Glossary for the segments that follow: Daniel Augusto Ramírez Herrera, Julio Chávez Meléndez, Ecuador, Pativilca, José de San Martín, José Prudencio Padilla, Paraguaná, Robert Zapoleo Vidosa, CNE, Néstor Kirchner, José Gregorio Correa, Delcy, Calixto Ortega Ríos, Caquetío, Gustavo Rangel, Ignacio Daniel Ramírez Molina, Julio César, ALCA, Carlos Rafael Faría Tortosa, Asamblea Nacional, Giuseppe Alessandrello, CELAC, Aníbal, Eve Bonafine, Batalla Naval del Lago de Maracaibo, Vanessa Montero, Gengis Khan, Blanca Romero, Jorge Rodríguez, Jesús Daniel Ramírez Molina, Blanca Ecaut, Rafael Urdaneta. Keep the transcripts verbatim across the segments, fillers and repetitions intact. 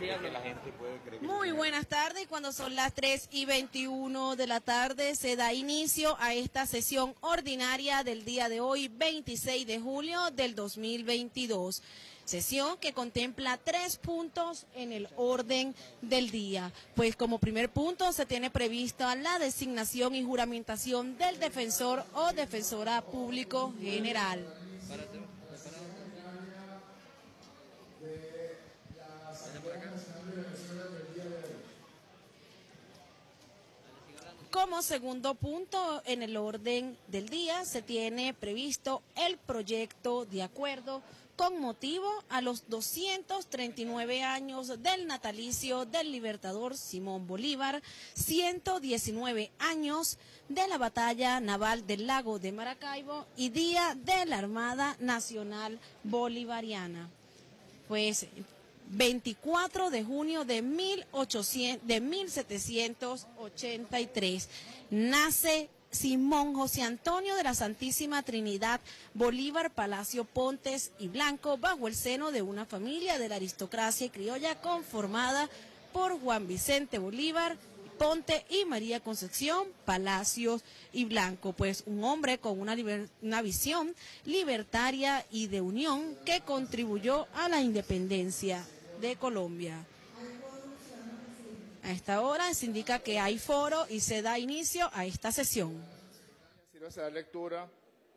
García, que la gente puede creer. Muy buenas tardes, cuando son las tres y veintiuno de la tarde se da inicio a esta sesión ordinaria del día de hoy, veintiséis de julio del dos mil veintidós. Sesión que contempla tres puntos en el orden del día. Pues como primer punto se tiene prevista la designación y juramentación del defensor o defensora público general. Como segundo punto en el orden del día se tiene previsto el proyecto de acuerdo con motivo a los doscientos treinta y nueve años del natalicio del libertador Simón Bolívar, ciento diecinueve años de la batalla naval del lago de Maracaibo y Día de la Armada Nacional Bolivariana. Pues veinticuatro de junio de mil setecientos ochenta y tres nace Simón José Antonio de la Santísima Trinidad Bolívar Palacio Pontes y Blanco, bajo el seno de una familia de la aristocracia criolla conformada por Juan Vicente Bolívar Ponte y María Concepción Palacios y Blanco, pues un hombre con una, una visión libertaria y de unión que contribuyó a la independencia de Colombia. A esta hora se indica que hay foro y se da inicio a esta sesión. Sirve a dar lectura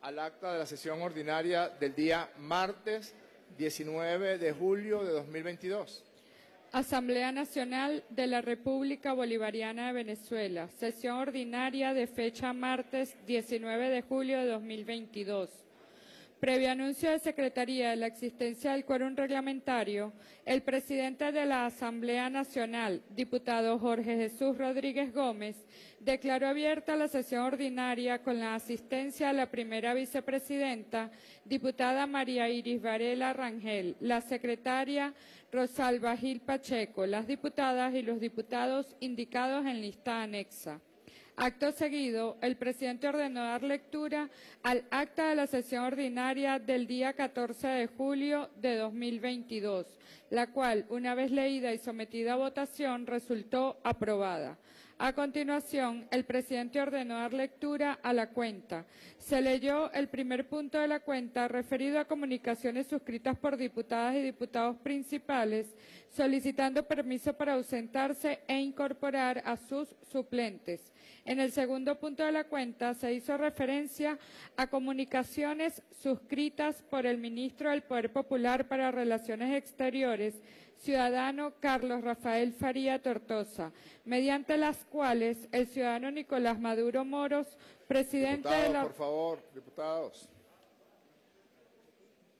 al acta de la sesión ordinaria del día martes diecinueve de julio de dos mil veintidós. Asamblea Nacional de la República Bolivariana de Venezuela, sesión ordinaria de fecha martes diecinueve de julio de dos mil veintidós. Previo anuncio de Secretaría de la existencia del quórum reglamentario, el presidente de la Asamblea Nacional, diputado Jorge Jesús Rodríguez Gómez, declaró abierta la sesión ordinaria con la asistencia de la primera vicepresidenta, diputada María Iris Varela Rangel, la secretaria Rosalba Gil Pacheco, las diputadas y los diputados indicados en lista anexa. Acto seguido, el presidente ordenó dar lectura al acta de la sesión ordinaria del día catorce de julio de dos mil veintidós, la cual, una vez leída y sometida a votación, resultó aprobada. A continuación, el presidente ordenó dar lectura a la cuenta. Se leyó el primer punto de la cuenta referido a comunicaciones suscritas por diputadas y diputados principales, solicitando permiso para ausentarse e incorporar a sus suplentes. En el segundo punto de la cuenta se hizo referencia a comunicaciones suscritas por el ministro del Poder Popular para Relaciones Exteriores, ciudadano Carlos Rafael Faría Tortosa, mediante las cuales el ciudadano Nicolás Maduro Moros, presidente diputado, de la... por favor, diputados,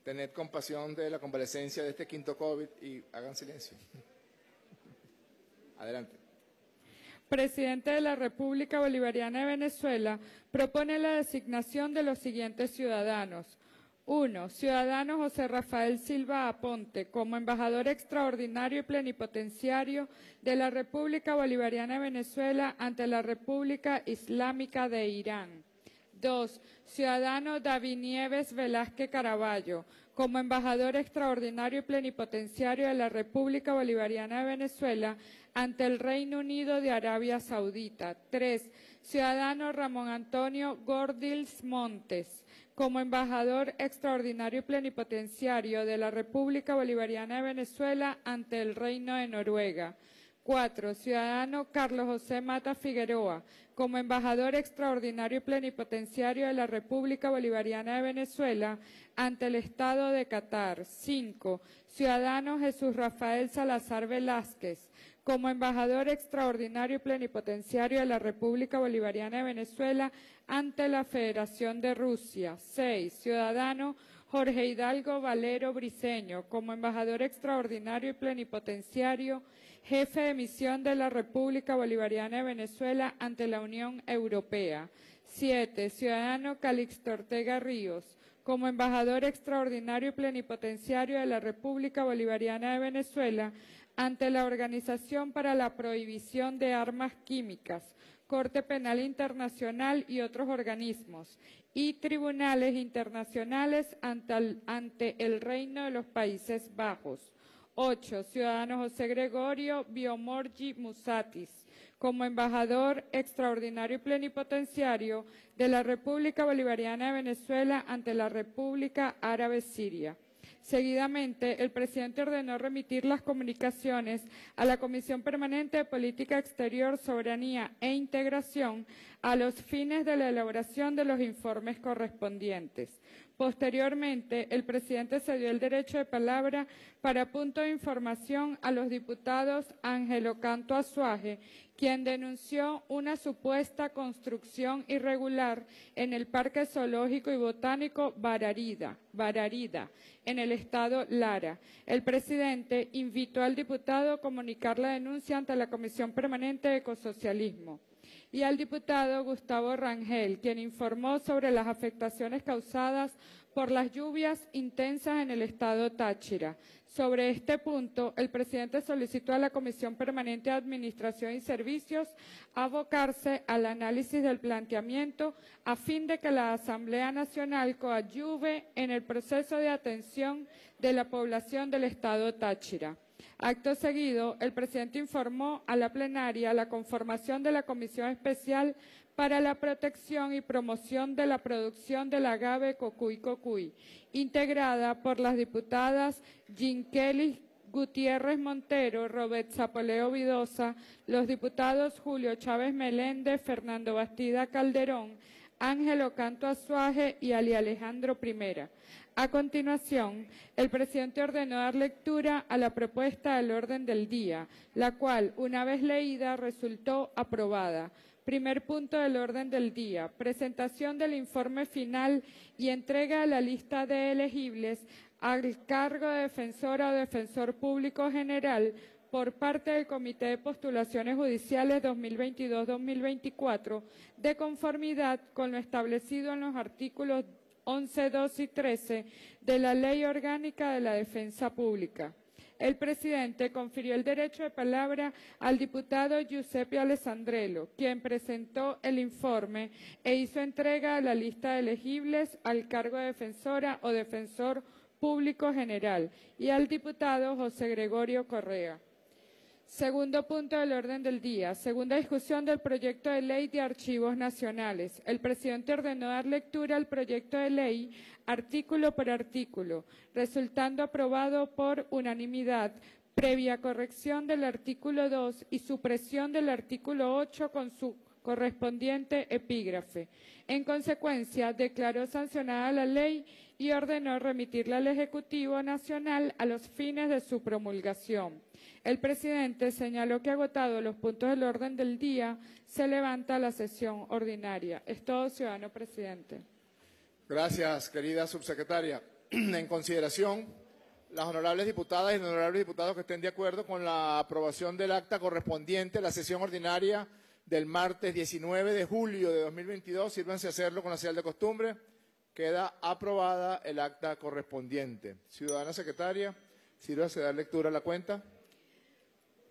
tened compasión de la convalecencia de este quinto COVID y hagan silencio. Adelante. Presidente de la República Bolivariana de Venezuela, propone la designación de los siguientes ciudadanos. uno. Ciudadano José Rafael Silva Aponte, como embajador extraordinario y plenipotenciario de la República Bolivariana de Venezuela ante la República Islámica de Irán. dos. Ciudadano David Nieves Velázquez Caraballo, como embajador extraordinario y plenipotenciario de la República Bolivariana de Venezuela ante el Reino Unido de Arabia Saudita. tres. Ciudadano Ramón Antonio Gordils Montes, como embajador extraordinario y plenipotenciario de la República Bolivariana de Venezuela ante el Reino de Noruega. cuatro. Ciudadano Carlos José Mata Figueroa, como embajador extraordinario y plenipotenciario de la República Bolivariana de Venezuela ante el Estado de Qatar. cinco. Ciudadano Jesús Rafael Salazar Velázquez, como embajador extraordinario y plenipotenciario de la República Bolivariana de Venezuela ante la Federación de Rusia. seis. Ciudadano Jorge Hidalgo Valero Briceño, como embajador extraordinario y plenipotenciario, jefe de misión de la República Bolivariana de Venezuela ante la Unión Europea. siete. Ciudadano Calixto Ortega Ríos, como embajador extraordinario y plenipotenciario de la República Bolivariana de Venezuela ante la Organización para la Prohibición de Armas Químicas, Corte Penal Internacional y otros organismos, y tribunales internacionales ante el, ante el Reino de los Países Bajos. Ocho, ciudadano José Gregorio Biomorgi Musatis, como embajador extraordinario y plenipotenciario de la República Bolivariana de Venezuela ante la República Árabe Siria. Seguidamente, el presidente ordenó remitir las comunicaciones a la Comisión Permanente de Política Exterior, Soberanía e Integración a los fines de la elaboración de los informes correspondientes. Posteriormente, el presidente cedió el derecho de palabra para punto de información a los diputados Ángelo Canto Azuaje, quien denunció una supuesta construcción irregular en el Parque Zoológico y Botánico Bararida, Bararida, en el estado Lara. El presidente invitó al diputado a comunicar la denuncia ante la Comisión Permanente de Ecosocialismo. Y al diputado Gustavo Rangel, quien informó sobre las afectaciones causadas por las lluvias intensas en el estado Táchira. Sobre este punto, el presidente solicitó a la Comisión Permanente de Administración y Servicios abocarse al análisis del planteamiento a fin de que la Asamblea Nacional coadyuve en el proceso de atención de la población del estado Táchira. Acto seguido, el presidente informó a la plenaria la conformación de la Comisión Especial para la Protección y Promoción de la Producción del Agave Cocuy Cocuy, integrada por las diputadas Ginkeli Gutiérrez Montero, Robert Zapoleo Vidosa, los diputados Julio Chávez Meléndez, Fernando Bastida Calderón, Ángelo Canto Azuaje y Ali Alejandro Primera. A continuación, el presidente ordenó dar lectura a la propuesta del orden del día, la cual, una vez leída, resultó aprobada. Primer punto del orden del día, presentación del informe final y entrega de la lista de elegibles al cargo de defensora o defensor público general por parte del Comité de Postulaciones Judiciales dos mil veintidós dos mil veinticuatro, de conformidad con lo establecido en los artículos once, doce y trece de la Ley Orgánica de la Defensa Pública. El presidente confirió el derecho de palabra al diputado Giuseppe Alessandrello, quien presentó el informe e hizo entrega a la lista de elegibles al cargo de defensora o defensor público general, y al diputado José Gregorio Correa. Segundo punto del orden del día, segunda discusión del proyecto de ley de archivos nacionales. El presidente ordenó dar lectura al proyecto de ley artículo por artículo, resultando aprobado por unanimidad, previa corrección del artículo dos y supresión del artículo ocho con su correspondiente epígrafe. En consecuencia, declaró sancionada la ley y ordenó remitirla al Ejecutivo Nacional a los fines de su promulgación. El presidente señaló que agotado los puntos del orden del día, se levanta la sesión ordinaria. Es todo, ciudadano presidente. Gracias, querida subsecretaria. En consideración, las honorables diputadas y los honorables diputados que estén de acuerdo con la aprobación del acta correspondiente a la sesión ordinaria del martes diecinueve de julio de dos mil veintidós, sírvanse a hacerlo con la señal de costumbre. Queda aprobada el acta correspondiente. Ciudadana secretaria, sírvase dar lectura a la cuenta.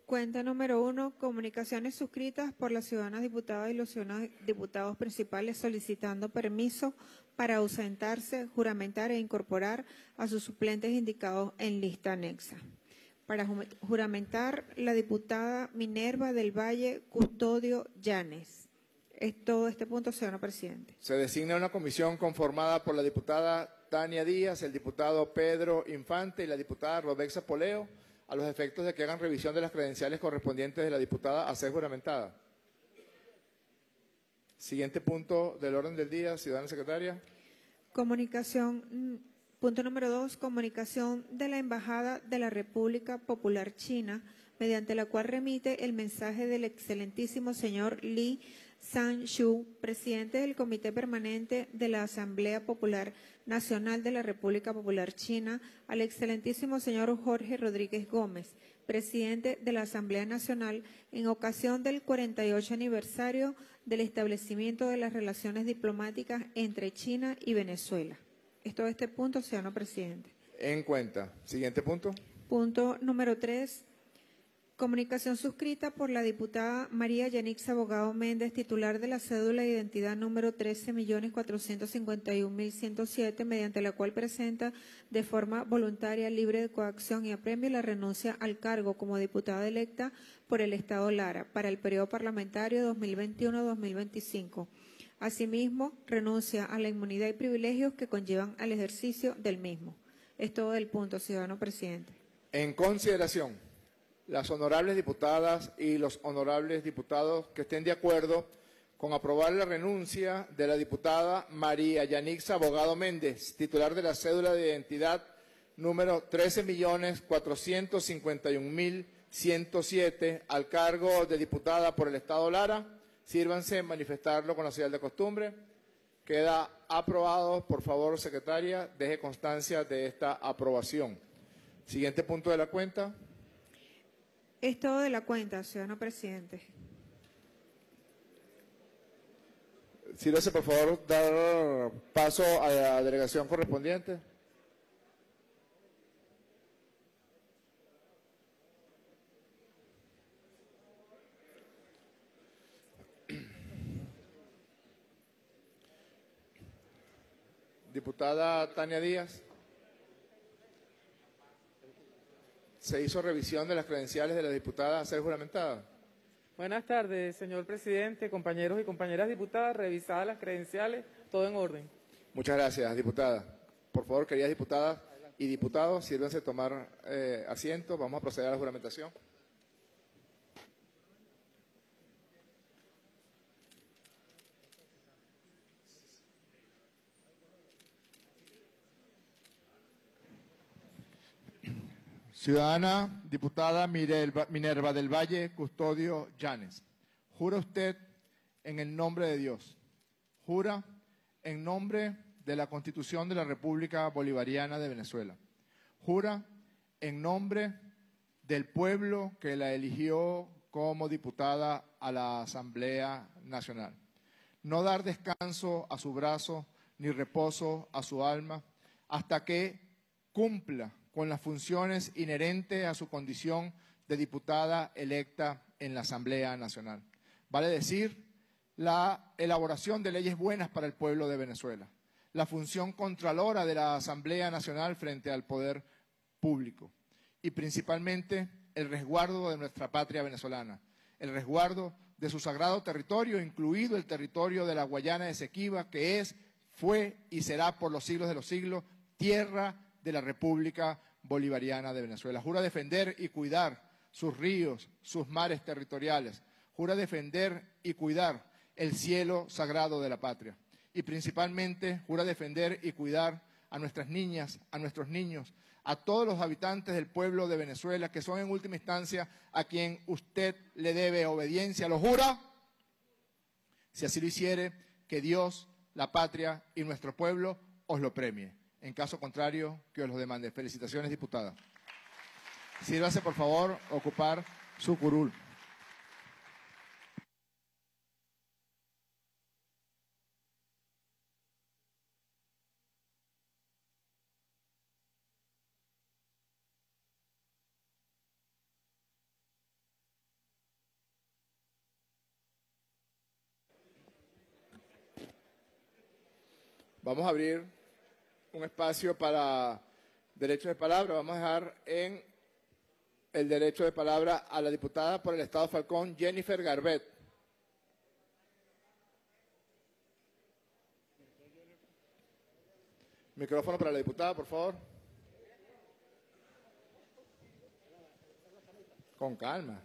Cuenta número uno, comunicaciones suscritas por las ciudadanas diputadas y los ciudadanos diputados principales solicitando permiso para ausentarse, juramentar e incorporar a sus suplentes indicados en lista anexa. Para juramentar, la diputada Minerva del Valle Custodio Llanes. Es todo este punto, señor presidente. Se designa una comisión conformada por la diputada Tania Díaz, el diputado Pedro Infante y la diputada Robert Zapoleo, a los efectos de que hagan revisión de las credenciales correspondientes de la diputada a ser juramentada. Siguiente punto del orden del día, ciudadana secretaria. Comunicación, punto número dos, comunicación de la Embajada de la República Popular China, mediante la cual remite el mensaje del excelentísimo señor Li San Shu, presidente del Comité Permanente de la Asamblea Popular Nacional de la República Popular China, al excelentísimo señor Jorge Rodríguez Gómez, presidente de la Asamblea Nacional, en ocasión del cuarenta y ocho aniversario del establecimiento de las relaciones diplomáticas entre China y Venezuela. Es todo este punto, señor presidente. En cuenta. Siguiente punto. Punto número tres. Comunicación suscrita por la diputada María Yanixa Abogado Méndez, titular de la cédula de identidad número trece millones cuatrocientos cincuenta y un mil ciento siete, mediante la cual presenta de forma voluntaria, libre de coacción y apremio la renuncia al cargo como diputada electa por el Estado Lara para el periodo parlamentario dos mil veintiuno a dos mil veinticinco. Asimismo, renuncia a la inmunidad y privilegios que conllevan al ejercicio del mismo. Es todo del punto, ciudadano presidente. En consideración, las honorables diputadas y los honorables diputados que estén de acuerdo con aprobar la renuncia de la diputada María Yanixa Abogado Méndez, titular de la cédula de identidad número trece millones cuatrocientos cincuenta y un mil ciento siete, al cargo de diputada por el Estado Lara, sírvanse manifestarlo con la señal de costumbre. Queda aprobado. Por favor, secretaria, deje constancia de esta aprobación. Siguiente punto de la cuenta. Es todo de la cuenta, ciudadano presidente. Sírvase, por favor, dar paso a la delegación correspondiente. Diputada Tania Díaz. ¿Se hizo revisión de las credenciales de la diputada a ser juramentada? Buenas tardes, señor presidente, compañeros y compañeras diputadas. Revisadas las credenciales, todo en orden. Muchas gracias, diputada. Por favor, queridas diputadas y diputados, sírvanse a tomar eh, asiento. Vamos a proceder a la juramentación. Ciudadana, diputada Minerva del Valle Custodio Llanes, jura usted en el nombre de Dios, jura en nombre de la Constitución de la República Bolivariana de Venezuela, jura en nombre del pueblo que la eligió como diputada a la Asamblea Nacional, no dar descanso a su brazo ni reposo a su alma hasta que cumpla con las funciones inherentes a su condición de diputada electa en la Asamblea Nacional. Vale decir, la elaboración de leyes buenas para el pueblo de Venezuela, la función contralora de la Asamblea Nacional frente al poder público y principalmente el resguardo de nuestra patria venezolana, el resguardo de su sagrado territorio, incluido el territorio de la Guayana de Esequiba, que es, fue y será por los siglos de los siglos tierra de la República Bolivariana de Venezuela. Jura defender y cuidar sus ríos, sus mares territoriales. Jura defender y cuidar el cielo sagrado de la patria. Y principalmente jura defender y cuidar a nuestras niñas, a nuestros niños, a todos los habitantes del pueblo de Venezuela, que son en última instancia a quien usted le debe obediencia. ¿Lo jura? Si así lo hiciere, que Dios, la patria y nuestro pueblo os lo premie. En caso contrario, que os los demande. Felicitaciones, diputada. Sírvase, por favor, ocupar su curul. Vamos a abrir un espacio para derechos de palabra. Vamos a dejar en el derecho de palabra a la diputada por el Estado Falcón, Jennifer Garbet. Micrófono para la diputada, por favor. Con calma.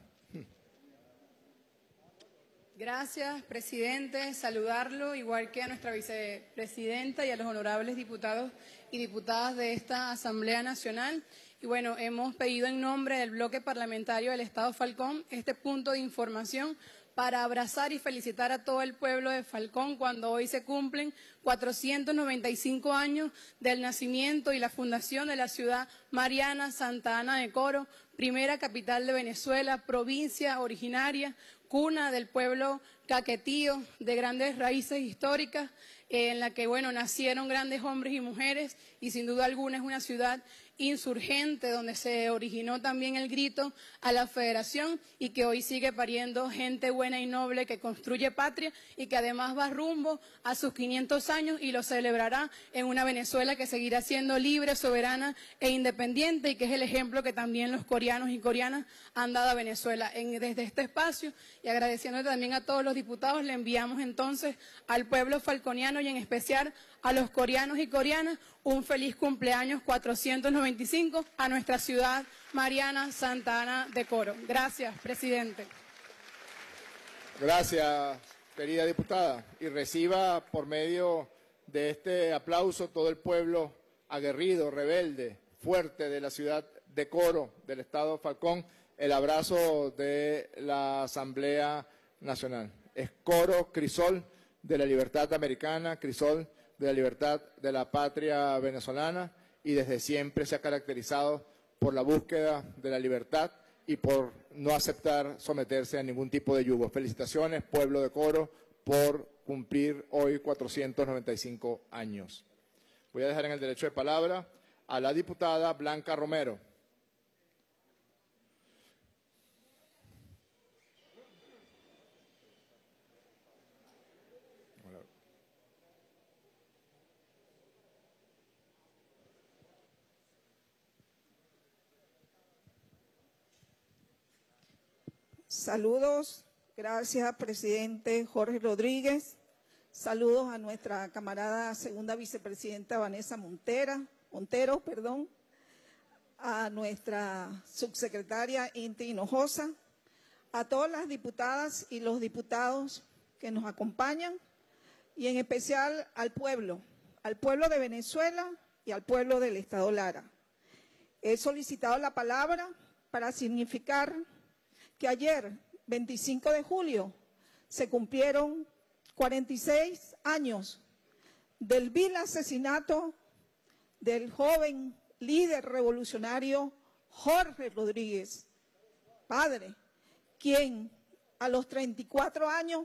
Gracias, presidente. Saludarlo, igual que a nuestra vicepresidenta y a los honorables diputados y diputadas de esta Asamblea Nacional. Y bueno, hemos pedido en nombre del bloque parlamentario del Estado Falcón este punto de información para abrazar y felicitar a todo el pueblo de Falcón cuando hoy se cumplen cuatrocientos noventa y cinco años del nacimiento y la fundación de la ciudad mariana Santa Ana de Coro, primera capital de Venezuela, provincia originaria, cuna del pueblo caquetío, de grandes raíces históricas, eh, en la que, bueno, nacieron grandes hombres y mujeres, y sin duda alguna es una ciudad insurgente donde se originó también el grito a la federación y que hoy sigue pariendo gente buena y noble que construye patria y que además va rumbo a sus quinientos años y lo celebrará en una Venezuela que seguirá siendo libre, soberana e independiente y que es el ejemplo que también los coreanos y coreanas han dado a Venezuela. En, desde este espacio y agradeciendo también a todos los diputados, le enviamos entonces al pueblo falconiano y en especial a los coreanos y coreanas un feliz cumpleaños cuatrocientos noventa y cinco a nuestra ciudad Mariana Santa Ana de Coro. Gracias, presidente. Gracias, querida diputada. Y reciba por medio de este aplauso todo el pueblo aguerrido, rebelde, fuerte de la ciudad de Coro, del estado Falcón, el abrazo de la Asamblea Nacional. Es Coro, crisol de la libertad americana, crisol de la libertad de la patria venezolana, y desde siempre se ha caracterizado por la búsqueda de la libertad y por no aceptar someterse a ningún tipo de yugo. Felicitaciones, pueblo de Coro, por cumplir hoy cuatrocientos noventa y cinco años. Voy a dejar en el derecho de palabra a la diputada Blanca Romero. Saludos, gracias presidente Jorge Rodríguez, saludos a nuestra camarada segunda vicepresidenta Vanessa Montera, Montero, perdón, a nuestra subsecretaria Inti Hinojosa, a todas las diputadas y los diputados que nos acompañan y en especial al pueblo, al pueblo de Venezuela y al pueblo del estado Lara. He solicitado la palabra para significar que ayer, veinticinco de julio, se cumplieron cuarenta y seis años del vil asesinato del joven líder revolucionario Jorge Rodríguez, padre, quien a los treinta y cuatro años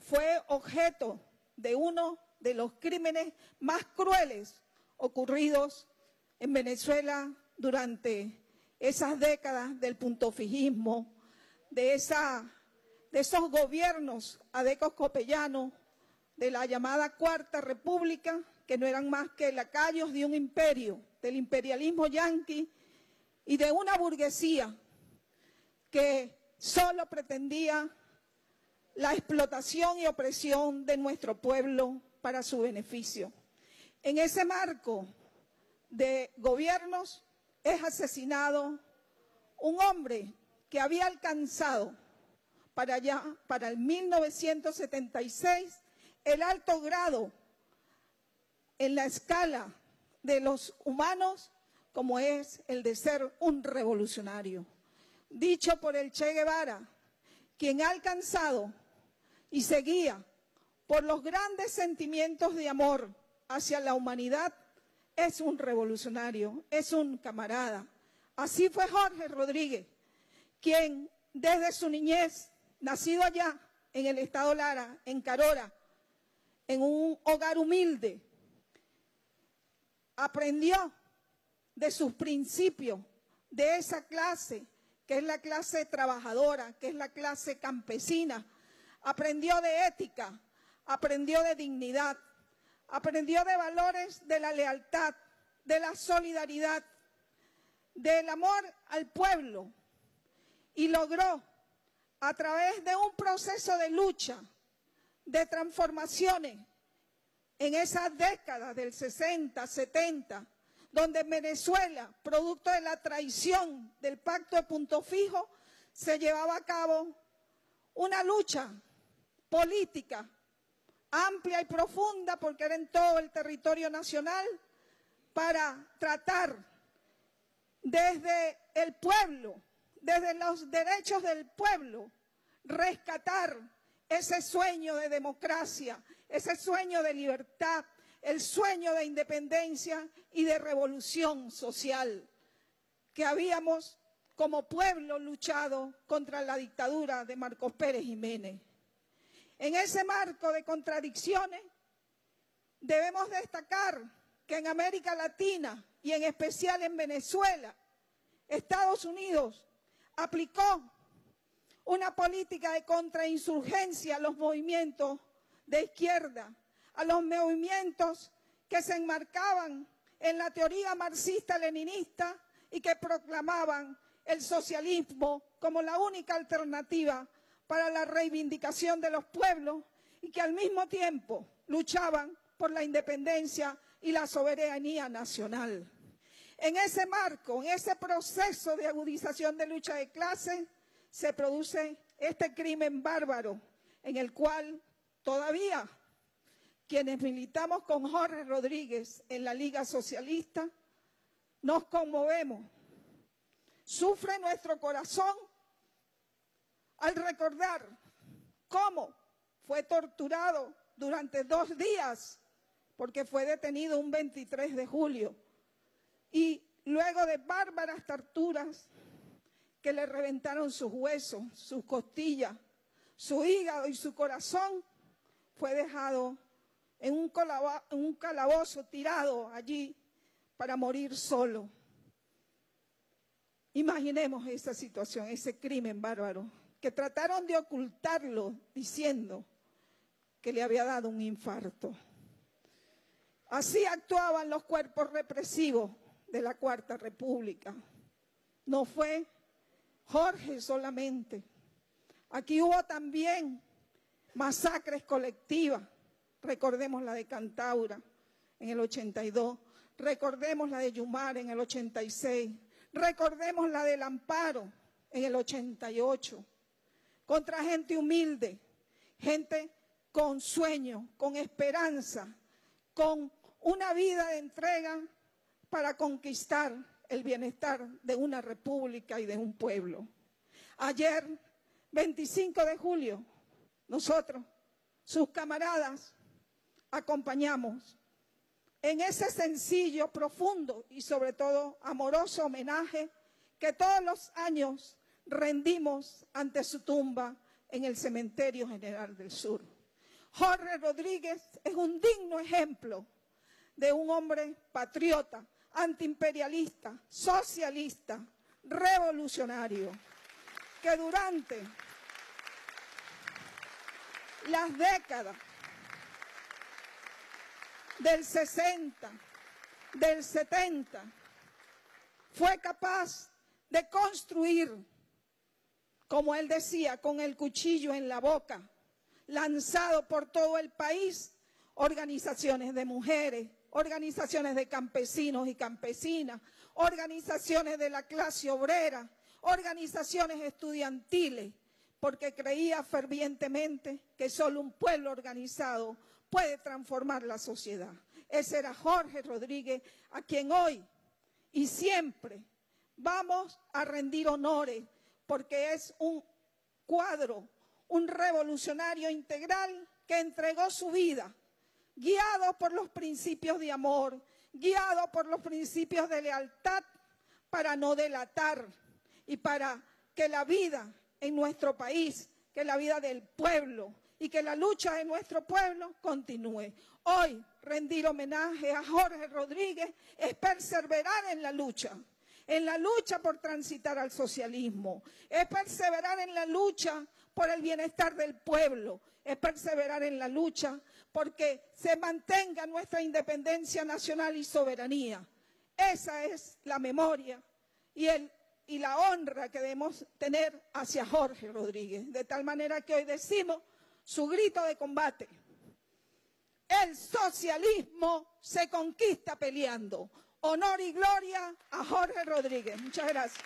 fue objeto de uno de los crímenes más crueles ocurridos en Venezuela durante esas décadas del puntofijismo, De, esa, de esos gobiernos adecos copellanos de la llamada Cuarta República, que no eran más que lacayos de un imperio, del imperialismo yanqui y de una burguesía que solo pretendía la explotación y opresión de nuestro pueblo para su beneficio. En ese marco de gobiernos es asesinado un hombre que había alcanzado para allá, para el mil novecientos setenta y seis, el alto grado en la escala de los humanos, como es el de ser un revolucionario. Dicho por el Che Guevara, quien ha alcanzado y seguía por los grandes sentimientos de amor hacia la humanidad, es un revolucionario, es un camarada. Así fue Jorge Rodríguez, quien desde su niñez, nacido allá en el estado Lara, en Carora, en un hogar humilde, aprendió de sus principios, de esa clase, que es la clase trabajadora, que es la clase campesina, aprendió de ética, aprendió de dignidad, aprendió de valores de la lealtad, de la solidaridad, del amor al pueblo, y logró, a través de un proceso de lucha, de transformaciones, en esas décadas del sesenta, setenta, donde Venezuela, producto de la traición del Pacto de Punto Fijo, se llevaba a cabo una lucha política amplia y profunda, porque era en todo el territorio nacional, para tratar desde el pueblo, desde los derechos del pueblo, rescatar ese sueño de democracia, ese sueño de libertad, el sueño de independencia y de revolución social que habíamos como pueblo luchado contra la dictadura de Marcos Pérez Jiménez. En ese marco de contradicciones debemos destacar que en América Latina y en especial en Venezuela, Estados Unidos aplicó una política de contrainsurgencia a los movimientos de izquierda, a los movimientos que se enmarcaban en la teoría marxista-leninista y que proclamaban el socialismo como la única alternativa para la reivindicación de los pueblos y que al mismo tiempo luchaban por la independencia y la soberanía nacional. En ese marco, en ese proceso de agudización de lucha de clases, se produce este crimen bárbaro en el cual todavía quienes militamos con Jorge Rodríguez en la Liga Socialista nos conmovemos. Sufre nuestro corazón al recordar cómo fue torturado durante dos días, porque fue detenido un veintitrés de julio, y luego de bárbaras torturas que le reventaron sus huesos, sus costillas, su hígado y su corazón, fue dejado en un calabo- un calabozo tirado allí para morir solo. Imaginemos esa situación, ese crimen bárbaro, que trataron de ocultarlo diciendo que le había dado un infarto. Así actuaban los cuerpos represivos de la Cuarta República. No fue Jorge solamente. Aquí hubo también masacres colectivas. Recordemos la de Cantaura en el ochenta y dos, recordemos la de Yumar en el ochenta y seis, recordemos la del Amparo en el ochenta y ocho, contra gente humilde, gente con sueño, con esperanza, con una vida de entrega para conquistar el bienestar de una república y de un pueblo. Ayer, veinticinco de julio, nosotros, sus camaradas, acompañamos en ese sencillo, profundo y sobre todo amoroso homenaje que todos los años rendimos ante su tumba en el Cementerio General del Sur. Jorge Rodríguez es un digno ejemplo de un hombre patriota, antiimperialista, socialista, revolucionario, que durante las décadas del sesenta, del setenta, fue capaz de construir, como él decía, con el cuchillo en la boca, lanzado por todo el país, organizaciones de mujeres, organizaciones de campesinos y campesinas, organizaciones de la clase obrera, organizaciones estudiantiles, porque creía fervientemente que solo un pueblo organizado puede transformar la sociedad. Ese era Jorge Rodríguez, a quien hoy y siempre vamos a rendir honores, porque es un cuadro, un revolucionario integral que entregó su vida, guiado por los principios de amor, guiado por los principios de lealtad, para no delatar y para que la vida en nuestro país, que la vida del pueblo y que la lucha de nuestro pueblo continúe. Hoy, rendir homenaje a Jorge Rodríguez es perseverar en la lucha, en la lucha por transitar al socialismo, es perseverar en la lucha por el bienestar del pueblo, es perseverar en la lucha porque se mantenga nuestra independencia nacional y soberanía. Esa es la memoria y, el, y la honra que debemos tener hacia Jorge Rodríguez. De tal manera que hoy decimos su grito de combate: el socialismo se conquista peleando. Honor y gloria a Jorge Rodríguez. Muchas gracias.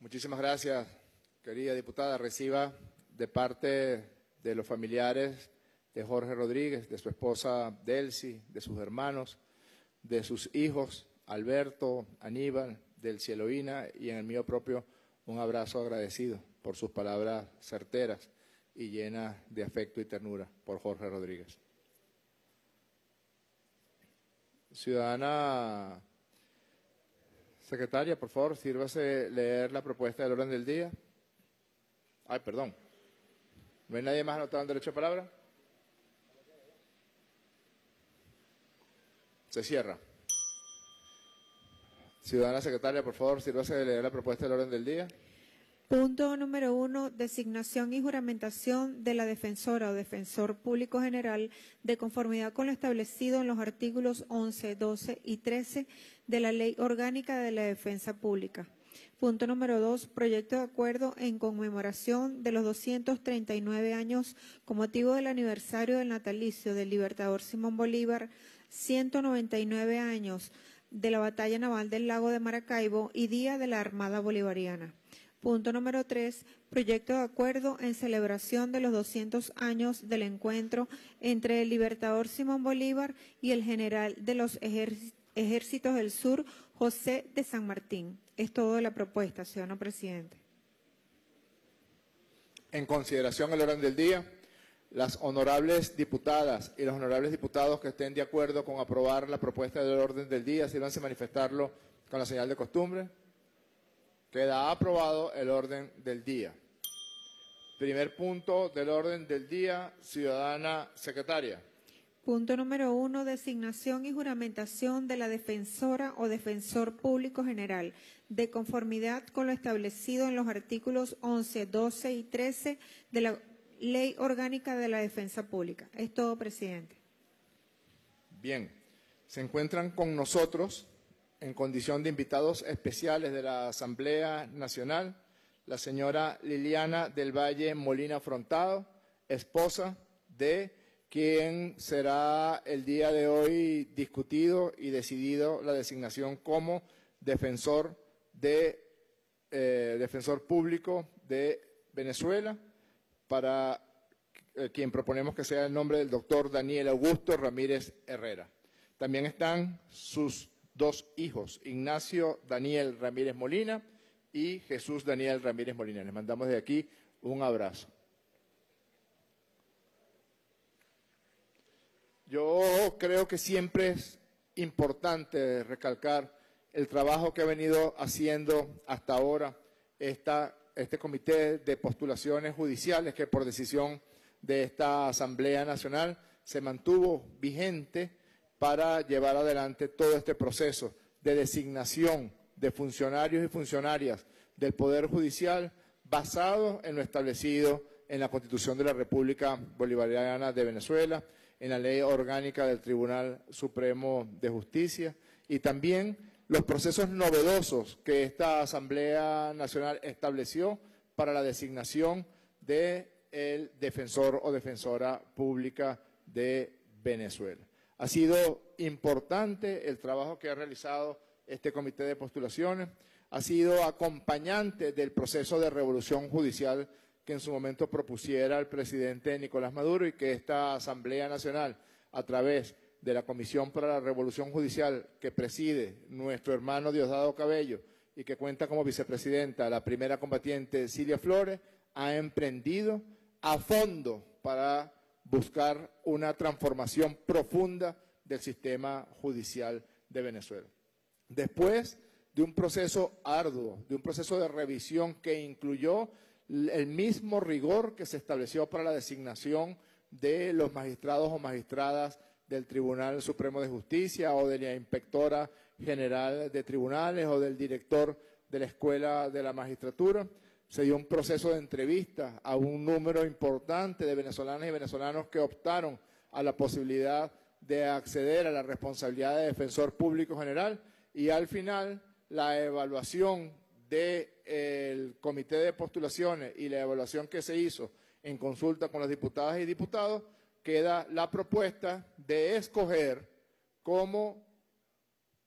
Muchísimas gracias, querida diputada. Reciba de parte de los familiares de Jorge Rodríguez, de su esposa Delcy, de sus hermanos, de sus hijos Alberto, Aníbal, Delcy Eloína y en el mío propio un abrazo agradecido por sus palabras certeras y llenas de afecto y ternura por Jorge Rodríguez. Ciudadana secretaria, por favor, sírvase leer la propuesta del orden del día. Ay, perdón. ¿No hay nadie más anotado en derecho de palabra? Se cierra. Ciudadana secretaria, por favor, sírvase de leer la propuesta del orden del día. Punto número uno, designación y juramentación de la defensora o defensor público general de conformidad con lo establecido en los artículos once, doce y trece de la Ley Orgánica de la Defensa Pública. Punto número dos, proyecto de acuerdo en conmemoración de los doscientos treinta y nueve años con motivo del aniversario del natalicio del libertador Simón Bolívar, ciento noventa y nueve años de la batalla naval del lago de Maracaibo y Día de la Armada Bolivariana. Punto número tres, proyecto de acuerdo en celebración de los doscientos años del encuentro entre el libertador Simón Bolívar y el general de los ejércitos del sur, José de San Martín. Es todo de la propuesta, ciudadano presidente. En consideración al orden del día, las honorables diputadas y los honorables diputados que estén de acuerdo con aprobar la propuesta del orden del día, sírvanse a manifestarlo con la señal de costumbre. Queda aprobado el orden del día. Primer punto del orden del día, ciudadana secretaria. Punto número uno, designación y juramentación de la defensora o defensor público general, de conformidad con lo establecido en los artículos once, doce y trece de la Ley Orgánica de la Defensa Pública. Es todo, presidente. Bien, se encuentran con nosotros, en condición de invitados especiales de la Asamblea Nacional, la señora Liliana del Valle Molina Frontado, esposa de quien será el día de hoy discutido y decidido la designación como defensor, de, eh, defensor público de Venezuela, para eh, quien proponemos que sea el nombre del doctor Daniel Augusto Ramírez Herrera. También están sus dos hijos, Ignacio Daniel Ramírez Molina y Jesús Daniel Ramírez Molina. Les mandamos de aquí un abrazo. Yo creo que siempre es importante recalcar el trabajo que ha venido haciendo hasta ahora esta, este comité de postulaciones judiciales, que por decisión de esta Asamblea Nacional se mantuvo vigente para llevar adelante todo este proceso de designación de funcionarios y funcionarias del Poder Judicial basado en lo establecido en la Constitución de la República Bolivariana de Venezuela, en la Ley Orgánica del Tribunal Supremo de Justicia y también los procesos novedosos que esta Asamblea Nacional estableció para la designación del defensor o defensora pública de Venezuela. Ha sido importante el trabajo que ha realizado este comité de postulaciones, ha sido acompañante del proceso de revolución judicial que en su momento propusiera el presidente Nicolás Maduro y que esta Asamblea Nacional, a través de la Comisión para la Revolución Judicial que preside nuestro hermano Diosdado Cabello y que cuenta como vicepresidenta la primera combatiente Cilia Flores, ha emprendido a fondo para buscar una transformación profunda del sistema judicial de Venezuela. Después de un proceso arduo, de un proceso de revisión que incluyó el mismo rigor que se estableció para la designación de los magistrados o magistradas del Tribunal Supremo de Justicia o de la Inspectora General de Tribunales o del director de la Escuela de la Magistratura, se dio un proceso de entrevista a un número importante de venezolanas y venezolanos que optaron a la posibilidad de acceder a la responsabilidad de defensor público general y al final la evaluación del comité de postulaciones y la evaluación que se hizo en consulta con las diputadas y diputados queda la propuesta de escoger como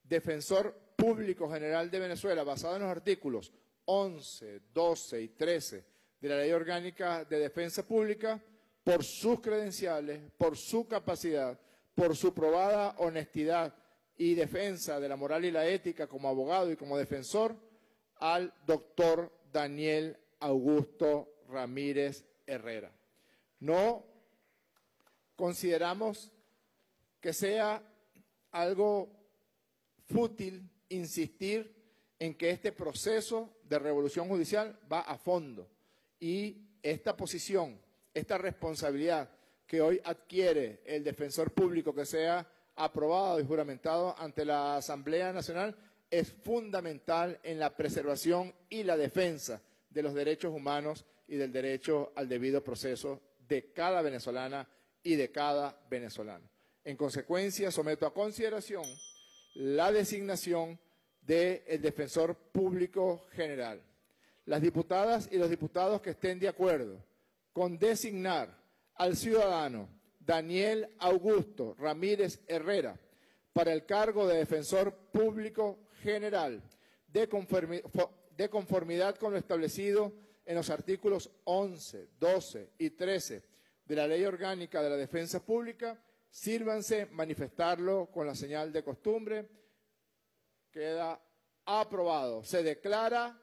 defensor público general de Venezuela basado en los artículos once, doce y trece de la Ley Orgánica de Defensa Pública, por sus credenciales, por su capacidad, por su probada honestidad y defensa de la moral y la ética como abogado y como defensor, al doctor Daniel Augusto Ramírez Herrera. No consideramos que sea algo fútil insistir en que este proceso de revolución judicial va a fondo y esta posición, esta responsabilidad que hoy adquiere el defensor público que sea aprobado y juramentado ante la Asamblea Nacional es fundamental en la preservación y la defensa de los derechos humanos y del derecho al debido proceso de cada venezolana y de cada venezolano. En consecuencia, someto a consideración la designación del defensor público general. Las diputadas y los diputados que estén de acuerdo con designar al ciudadano Daniel Augusto Ramírez Herrera para el cargo de defensor público general, de conformi- de conformidad con lo establecido en los artículos once, doce y trece de la Ley Orgánica de la Defensa Pública, sírvanse manifestarlo con la señal de costumbre. Queda aprobado. Se declara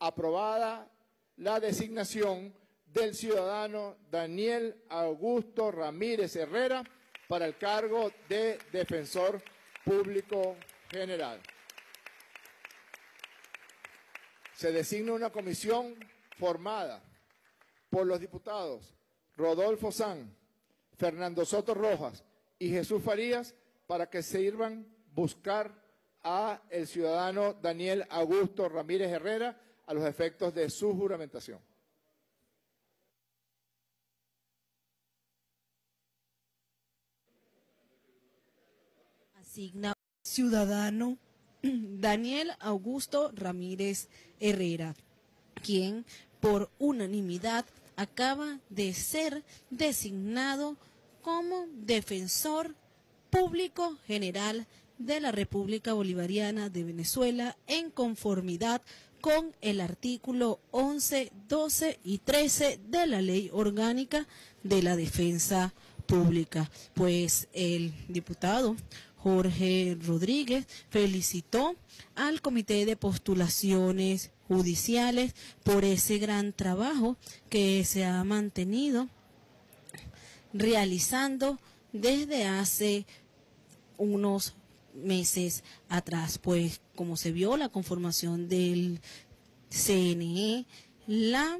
aprobada la designación del ciudadano Daniel Augusto Ramírez Herrera para el cargo de defensor público general. Se designa una comisión formada por los diputados Rodolfo San, Fernando Soto Rojas y Jesús Farías para que sirvan buscar a el ciudadano Daniel Augusto Ramírez Herrera a los efectos de su juramentación. Asigna ciudadano Daniel Augusto Ramírez Herrera, quien por unanimidad acaba de ser designado como defensor público general de la República Bolivariana de Venezuela en conformidad con el artículo once, doce y trece de la Ley Orgánica de la Defensa Pública. Pues el diputado Jorge Rodríguez felicitó al Comité de Postulaciones Judiciales por ese gran trabajo que se ha mantenido realizando desde hace unos años meses atrás, pues como se vio la conformación del C N E, la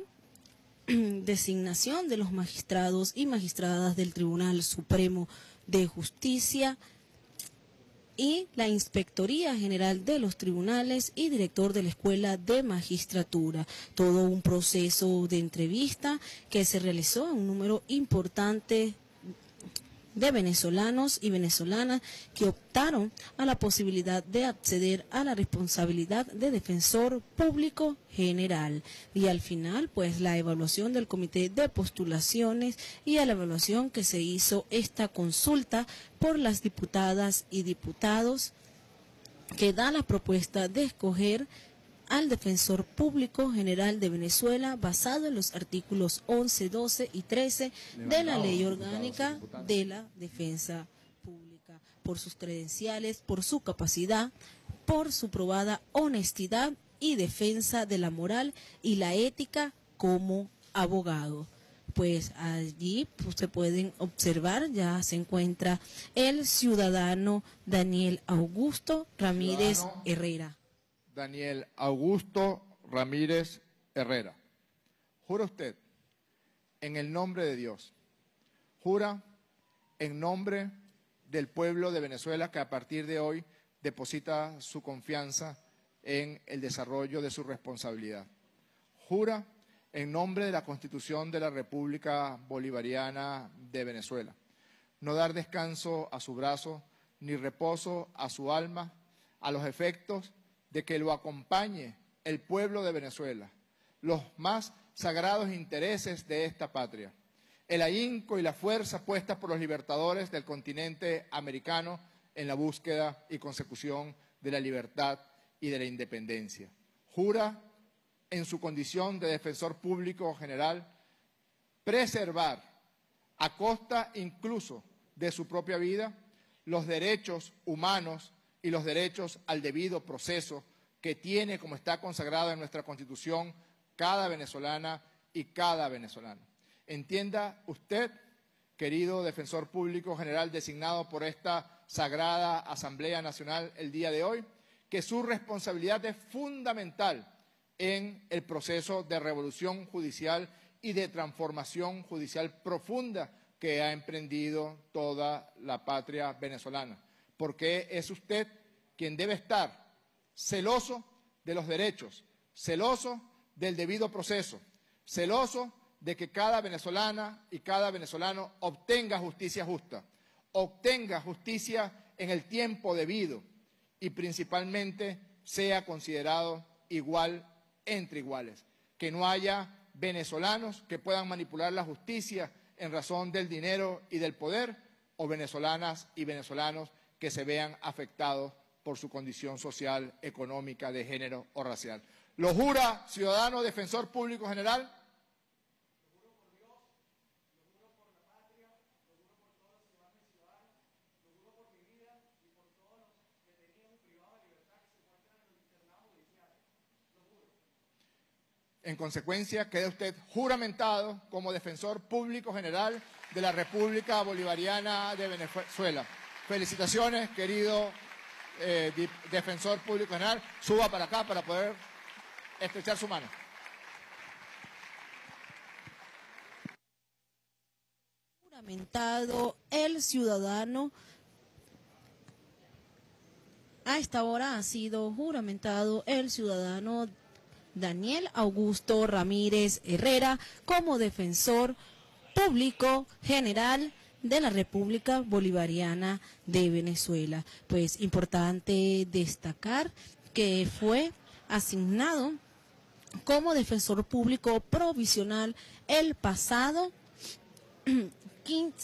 designación de los magistrados y magistradas del Tribunal Supremo de Justicia y la Inspectoría General de los Tribunales y director de la Escuela de Magistratura. Todo un proceso de entrevista que se realizó a un número importante de venezolanos y venezolanas que optaron a la posibilidad de acceder a la responsabilidad de defensor público general. Y al final, pues, la evaluación del Comité de Postulaciones y a la evaluación que se hizo esta consulta por las diputadas y diputados que da la propuesta de escoger al Defensor Público General de Venezuela basado en los artículos once, doce y trece de la Ley Orgánica de la Defensa Pública, por sus credenciales, por su capacidad, por su probada honestidad y defensa de la moral y la ética como abogado. Pues allí pues, se pueden observar, ya se encuentra el ciudadano Daniel Augusto Ramírez ciudadano. Herrera. Daniel Augusto Ramírez Herrera, jura usted en el nombre de Dios, jura en nombre del pueblo de Venezuela que a partir de hoy deposita su confianza en el desarrollo de su responsabilidad, jura en nombre de la Constitución de la República Bolivariana de Venezuela, no dar descanso a su brazo ni reposo a su alma a los efectos de que lo acompañe el pueblo de Venezuela, los más sagrados intereses de esta patria, el ahínco y la fuerza puestas por los libertadores del continente americano en la búsqueda y consecución de la libertad y de la independencia. Jura, en su condición de defensor público general, preservar, a costa incluso de su propia vida, los derechos humanos y los derechos al debido proceso que tiene como está consagrado en nuestra Constitución cada venezolana y cada venezolano. Entienda usted, querido defensor público general designado por esta sagrada Asamblea Nacional el día de hoy, que su responsabilidad es fundamental en el proceso de revolución judicial y de transformación judicial profunda que ha emprendido toda la patria venezolana, porque es usted quien debe estar celoso de los derechos, celoso del debido proceso, celoso de que cada venezolana y cada venezolano obtenga justicia justa, obtenga justicia en el tiempo debido y principalmente sea considerado igual entre iguales, que no haya venezolanos que puedan manipular la justicia en razón del dinero y del poder, o venezolanas y venezolanos que se vean afectados por su condición social, económica, de género o racial. ¿Lo jura, ciudadano defensor público general? Lo juro por Dios, lo juro por la patria, lo juro por todos los ciudadanos y ciudadanas, lo juro por mi vida y por todos los detenidos privados de libertad que se encuentran en el internado judicial. Lo juro. En consecuencia, queda usted juramentado como defensor público general de la República Bolivariana de Venezuela. Felicitaciones, querido Eh, defensor público general, suba para acá para poder estrechar su mano. Juramentado el ciudadano, a esta hora ha sido juramentado el ciudadano Daniel Augusto Ramírez Herrera como defensor público general de la República Bolivariana de Venezuela. Pues importante destacar que fue asignado como defensor público provisional el pasado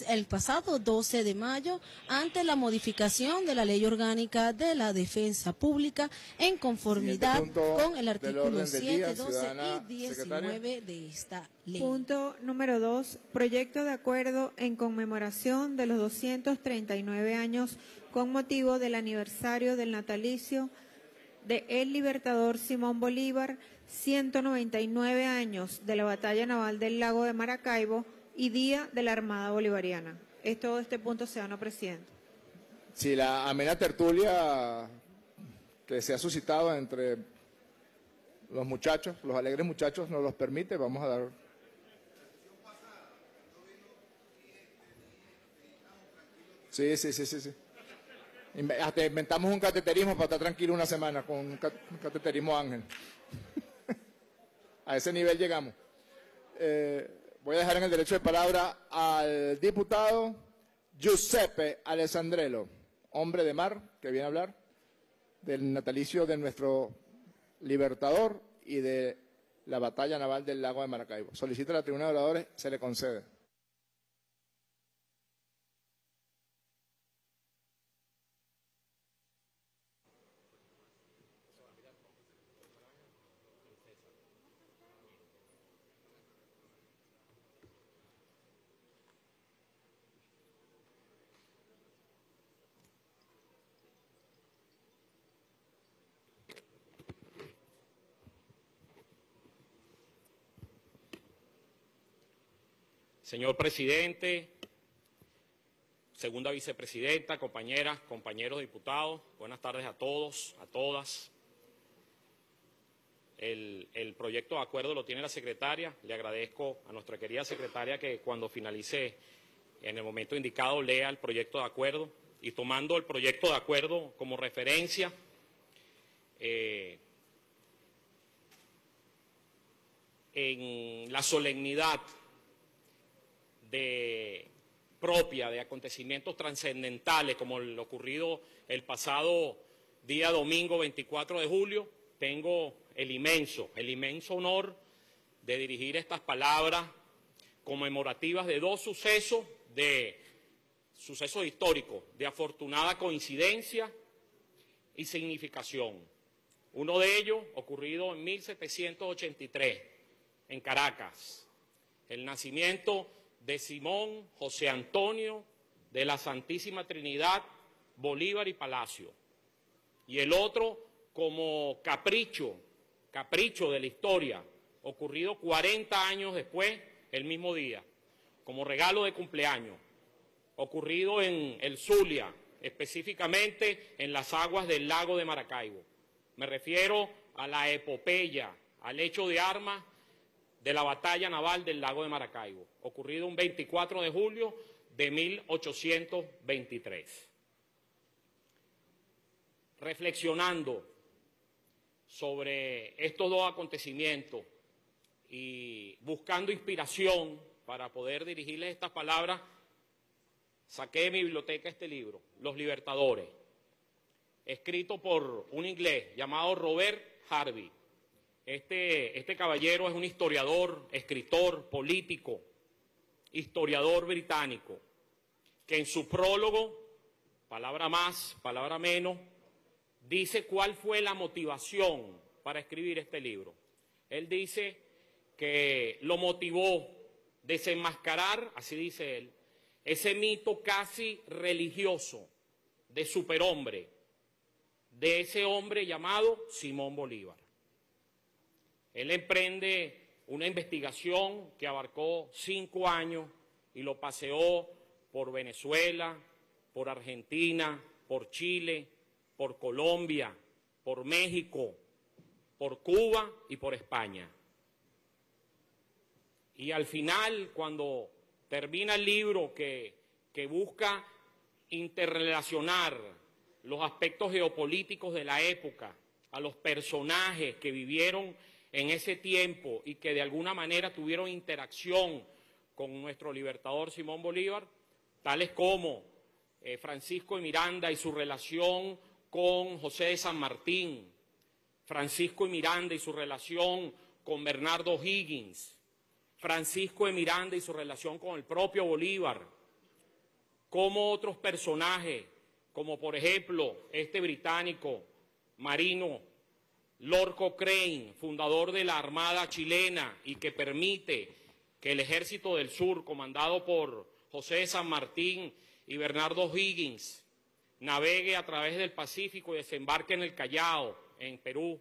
el pasado doce de mayo ante la modificación de la Ley Orgánica de la Defensa Pública en conformidad con el artículo siete, doce y diecinueve de esta ley. Punto número dos, proyecto de acuerdo en conmemoración de los doscientos treinta y nueve años con motivo del aniversario del natalicio de el libertador Simón Bolívar, ciento noventa y nueve años de la batalla naval del lago de Maracaibo y Día de la Armada Bolivariana. Es todo este punto, señor presidente. Sí, la amena tertulia que se ha suscitado entre los muchachos, los alegres muchachos, nos los permite. Vamos a dar... Sí, sí, sí, sí. sí. Hasta inventamos un cateterismo para estar tranquilo una semana con un cateterismo ángel. A ese nivel llegamos. Eh... Voy a dejar en el derecho de palabra al diputado Giuseppe Alessandrello, hombre de mar, que viene a hablar del natalicio de nuestro libertador y de la batalla naval del lago de Maracaibo. Solicita a la tribuna de oradores, se le concede. Señor presidente, segunda vicepresidenta, compañeras, compañeros diputados, buenas tardes a todos, a todas. El, el proyecto de acuerdo lo tiene la secretaria. Le agradezco a nuestra querida secretaria que cuando finalice en el momento indicado lea el proyecto de acuerdo. Y tomando el proyecto de acuerdo como referencia, eh, en la solemnidad de propia de acontecimientos trascendentales como lo ocurrido el pasado día domingo veinticuatro de julio, tengo el inmenso, el inmenso honor de dirigir estas palabras conmemorativas de dos sucesos, de sucesos históricos, de afortunada coincidencia y significación. Uno de ellos ocurrido en mil setecientos ochenta y tres, en Caracas, el nacimiento de Simón José Antonio de la Santísima Trinidad, Bolívar y Palacio. Y el otro como capricho, capricho de la historia, ocurrido cuarenta años después, el mismo día, como regalo de cumpleaños, ocurrido en el Zulia, específicamente en las aguas del lago de Maracaibo. Me refiero a la epopeya, al hecho de armas de la batalla naval del lago de Maracaibo, ocurrido un veinticuatro de julio de mil ochocientos veintitrés. Reflexionando sobre estos dos acontecimientos y buscando inspiración para poder dirigirles estas palabras, saqué de mi biblioteca este libro, Los Libertadores, escrito por un inglés llamado Robert Harvey. Este, este caballero es un historiador, escritor, político, historiador británico, que en su prólogo, palabra más, palabra menos, dice cuál fue la motivación para escribir este libro. Él dice que lo motivó desenmascarar, así dice él, ese mito casi religioso de superhombre, de ese hombre llamado Simón Bolívar. Él emprende una investigación que abarcó cinco años y lo paseó por Venezuela, por Argentina, por Chile, por Colombia, por México, por Cuba y por España. Y al final, cuando termina el libro que, que busca interrelacionar los aspectos geopolíticos de la época, a los personajes que vivieron en ese tiempo y que de alguna manera tuvieron interacción con nuestro libertador Simón Bolívar, tales como eh, Francisco de Miranda y su relación con José de San Martín, Francisco de Miranda y su relación con Bernardo O'Higgins, Francisco de Miranda y su relación con el propio Bolívar, como otros personajes, como por ejemplo este británico marino Lord Cochrane, fundador de la Armada chilena y que permite que el Ejército del Sur, comandado por José de San Martín y Bernardo O'Higgins, navegue a través del Pacífico y desembarque en el Callao, en Perú.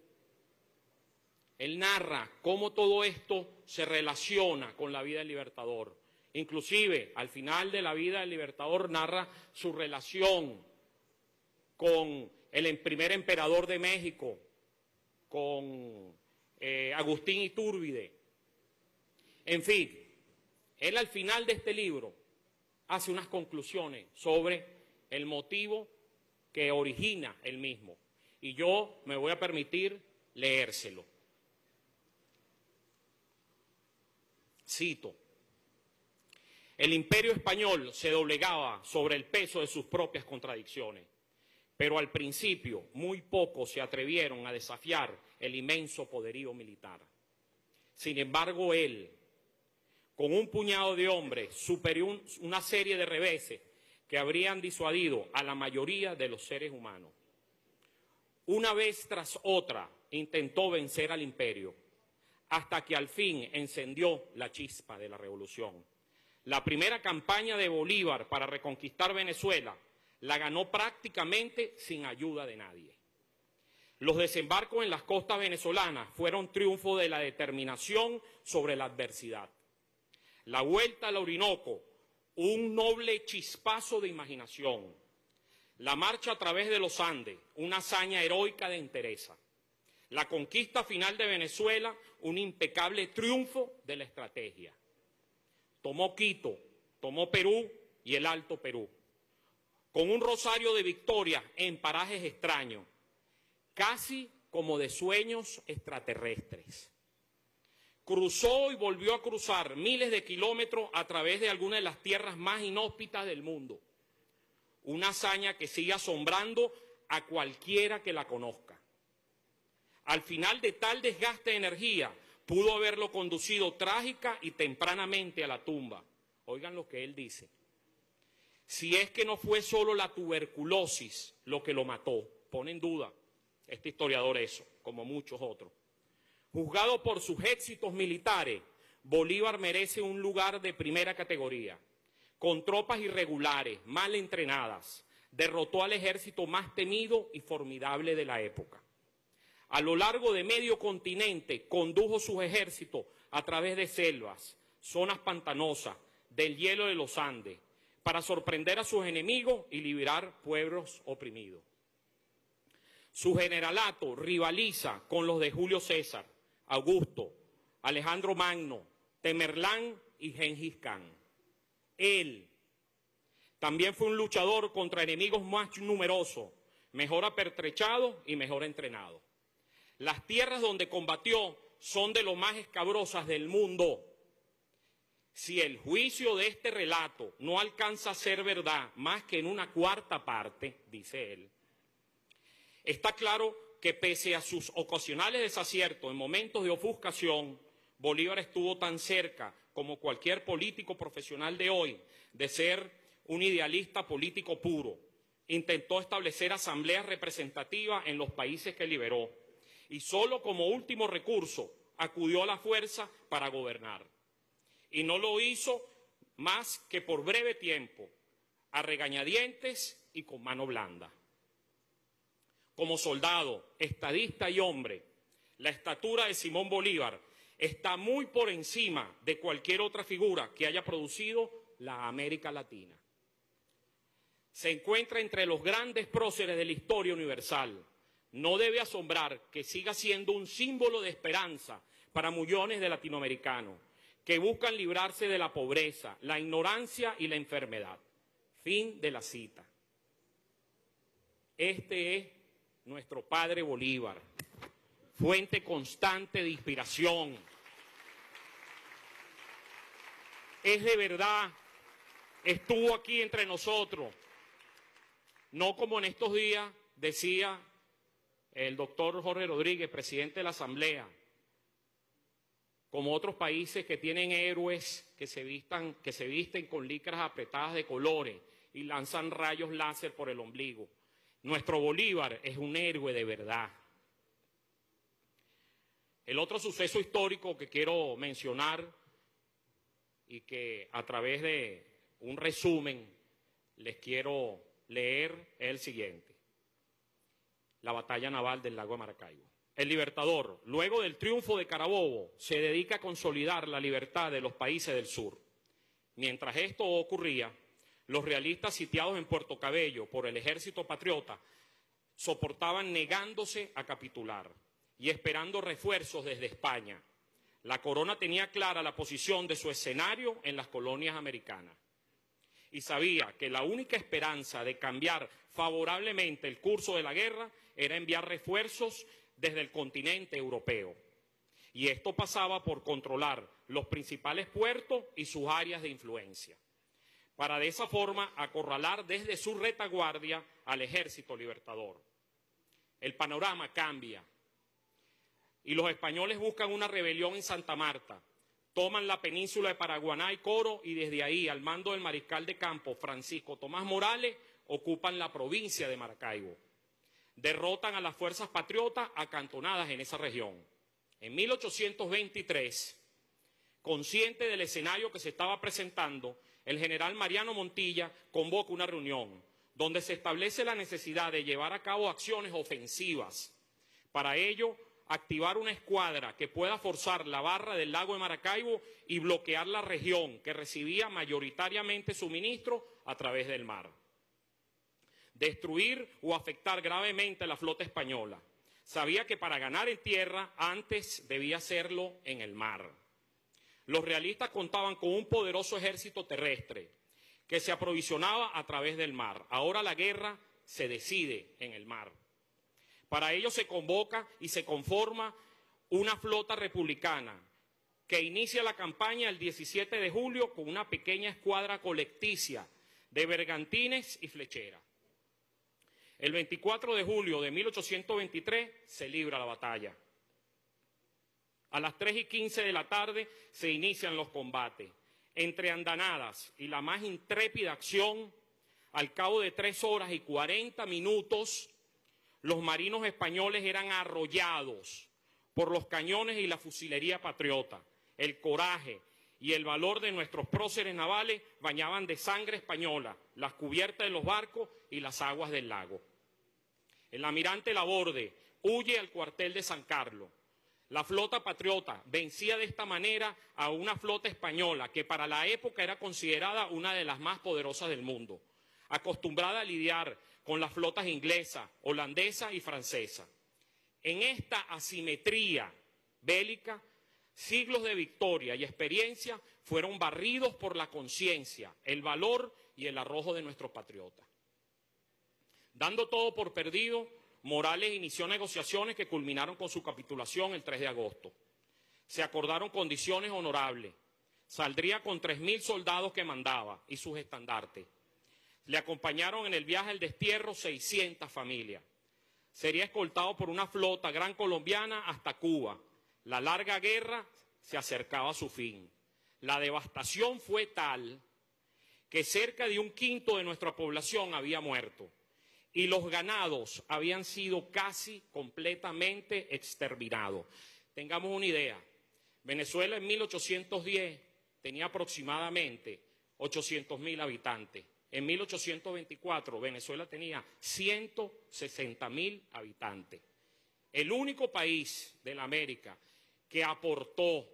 Él narra cómo todo esto se relaciona con la vida del libertador. Inclusive, al final de la vida del libertador, narra su relación con el primer emperador de México, con eh, Agustín Iturbide. En fin, él al final de este libro hace unas conclusiones sobre el motivo que origina el mismo. Y yo me voy a permitir leérselo. Cito: el imperio español se doblegaba sobre el peso de sus propias contradicciones, pero al principio muy pocos se atrevieron a desafiar el inmenso poderío militar. Sin embargo, él, con un puñado de hombres, superó una serie de reveses que habrían disuadido a la mayoría de los seres humanos. Una vez tras otra intentó vencer al imperio, hasta que al fin encendió la chispa de la revolución. La primera campaña de Bolívar para reconquistar Venezuela la ganó prácticamente sin ayuda de nadie. Los desembarcos en las costas venezolanas fueron triunfo de la determinación sobre la adversidad. La vuelta al Orinoco, un noble chispazo de imaginación. La marcha a través de los Andes, una hazaña heroica de entereza. La conquista final de Venezuela, un impecable triunfo de la estrategia. Tomó Quito, tomó Perú y el Alto Perú, con un rosario de victorias en parajes extraños, casi como de sueños extraterrestres. Cruzó y volvió a cruzar miles de kilómetros a través de algunas de las tierras más inhóspitas del mundo. Una hazaña que sigue asombrando a cualquiera que la conozca. Al final de tal desgaste de energía, pudo haberlo conducido trágica y tempranamente a la tumba. Oigan lo que él dice. Si es que no fue solo la tuberculosis lo que lo mató, pone en duda este historiador eso, como muchos otros. Juzgado por sus éxitos militares, Bolívar merece un lugar de primera categoría. Con tropas irregulares, mal entrenadas, derrotó al ejército más temido y formidable de la época. A lo largo de medio continente condujo sus ejércitos a través de selvas, zonas pantanosas, del hielo de los Andes, para sorprender a sus enemigos y liberar pueblos oprimidos. Su generalato rivaliza con los de Julio César, Augusto, Alejandro Magno, Temerlán y Gengis Khan. Él también fue un luchador contra enemigos más numerosos, mejor apertrechados y mejor entrenados. Las tierras donde combatió son de lo más escabrosas del mundo. Si el juicio de este relato no alcanza a ser verdad más que en una cuarta parte, dice él, está claro que pese a sus ocasionales desaciertos en momentos de ofuscación, Bolívar estuvo tan cerca como cualquier político profesional de hoy de ser un idealista político puro. Intentó establecer asambleas representativas en los países que liberó y solo como último recurso acudió a la fuerza para gobernar. Y no lo hizo más que por breve tiempo, a regañadientes y con mano blanda. Como soldado, estadista y hombre, la estatura de Simón Bolívar está muy por encima de cualquier otra figura que haya producido la América Latina. Se encuentra entre los grandes próceres de la historia universal. No debe asombrar que siga siendo un símbolo de esperanza para millones de latinoamericanos que buscan librarse de la pobreza, la ignorancia y la enfermedad. Fin de la cita. Este es nuestro padre Bolívar, fuente constante de inspiración. Es de verdad, estuvo aquí entre nosotros, no como en estos días decía el doctor Jorge Rodríguez, presidente de la Asamblea, como otros países que tienen héroes que se, vistan, que se visten con licras apretadas de colores y lanzan rayos láser por el ombligo. Nuestro Bolívar es un héroe de verdad. El otro suceso histórico que quiero mencionar y que a través de un resumen les quiero leer es el siguiente. La batalla naval del lago de Maracaibo. El Libertador, luego del triunfo de Carabobo, se dedica a consolidar la libertad de los países del sur. Mientras esto ocurría, los realistas sitiados en Puerto Cabello por el ejército patriota soportaban negándose a capitular y esperando refuerzos desde España. La corona tenía clara la posición de su escenario en las colonias americanas y sabía que la única esperanza de cambiar favorablemente el curso de la guerra era enviar refuerzos desde el continente europeo. Y esto pasaba por controlar los principales puertos y sus áreas de influencia, para de esa forma acorralar desde su retaguardia al ejército libertador. El panorama cambia y los españoles buscan una rebelión en Santa Marta, toman la península de Paraguaná y Coro y desde ahí, al mando del mariscal de campo Francisco Tomás Morales, ocupan la provincia de Maracaibo. Derrotan a las fuerzas patriotas acantonadas en esa región. En mil ochocientos veintitrés, consciente del escenario que se estaba presentando, el general Mariano Montilla convoca una reunión donde se establece la necesidad de llevar a cabo acciones ofensivas. Para ello, activar una escuadra que pueda forzar la barra del lago de Maracaibo y bloquear la región que recibía mayoritariamente suministro a través del mar. Destruir o afectar gravemente a la flota española. Sabía que para ganar en tierra antes debía hacerlo en el mar. Los realistas contaban con un poderoso ejército terrestre que se aprovisionaba a través del mar. Ahora la guerra se decide en el mar. Para ello se convoca y se conforma una flota republicana que inicia la campaña el diecisiete de julio con una pequeña escuadra colecticia de bergantines y flecheras. El veinticuatro de julio de mil ochocientos veintitrés se libra la batalla. A las tres y quince de la tarde se inician los combates. Entre andanadas y la más intrépida acción, al cabo de tres horas y cuarenta minutos, los marinos españoles eran arrollados por los cañones y la fusilería patriota. El coraje y el valor de nuestros próceres navales bañaban de sangre española las cubiertas de los barcos y las aguas del lago. El almirante Laborde, huye al cuartel de San Carlos. La flota patriota vencía de esta manera a una flota española que para la época era considerada una de las más poderosas del mundo, acostumbrada a lidiar con las flotas inglesa, holandesa y francesa. En esta asimetría bélica, siglos de victoria y experiencia fueron barridos por la conciencia, el valor y el arrojo de nuestros patriotas. Dando todo por perdido, Morales inició negociaciones que culminaron con su capitulación el tres de agosto. Se acordaron condiciones honorables. Saldría con tres mil soldados que mandaba y sus estandartes. Le acompañaron en el viaje al destierro seiscientas familias. Sería escoltado por una flota gran colombiana hasta Cuba. La larga guerra se acercaba a su fin. La devastación fue tal que cerca de un quinto de nuestra población había muerto. Y los ganados habían sido casi completamente exterminados. Tengamos una idea, Venezuela en mil ochocientos diez tenía aproximadamente ochocientos mil habitantes. En mil ochocientos veinticuatro Venezuela tenía ciento sesenta mil habitantes. El único país de la América que aportó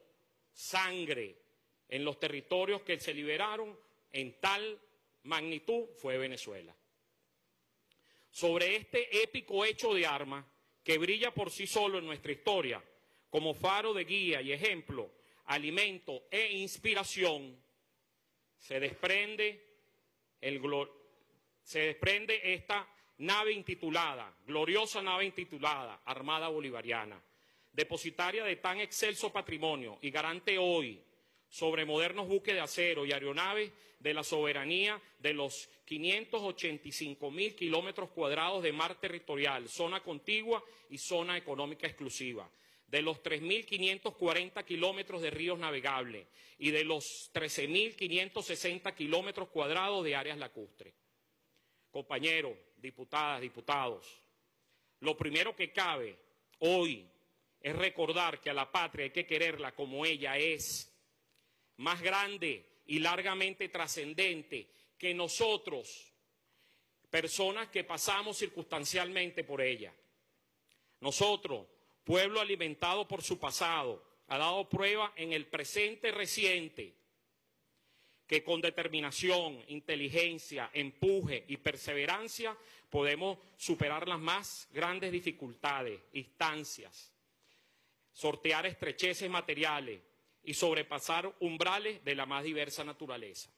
sangre en los territorios que se liberaron en tal magnitud fue Venezuela. Sobre este épico hecho de armas, que brilla por sí solo en nuestra historia, como faro de guía y ejemplo, alimento e inspiración, se desprende, el se desprende esta nave intitulada, gloriosa nave intitulada, Armada Bolivariana, depositaria de tan excelso patrimonio y garante hoy, sobre modernos buques de acero y aeronaves de la soberanía de los quinientos ochenta y cinco mil kilómetros cuadrados de mar territorial, zona contigua y zona económica exclusiva, de los tres mil quinientos cuarenta kilómetros de ríos navegables y de los trece mil quinientos sesenta kilómetros cuadrados de áreas lacustres. Compañeros, diputadas, diputados, lo primero que cabe hoy es recordar que a la patria hay que quererla como ella es, más grande y largamente trascendente que nosotros, personas que pasamos circunstancialmente por ella. Nosotros, pueblo alimentado por su pasado, ha dado prueba en el presente reciente que con determinación, inteligencia, empuje y perseverancia podemos superar las más grandes dificultades, instancias, sortear estrecheces materiales, y sobrepasar umbrales de la más diversa naturaleza.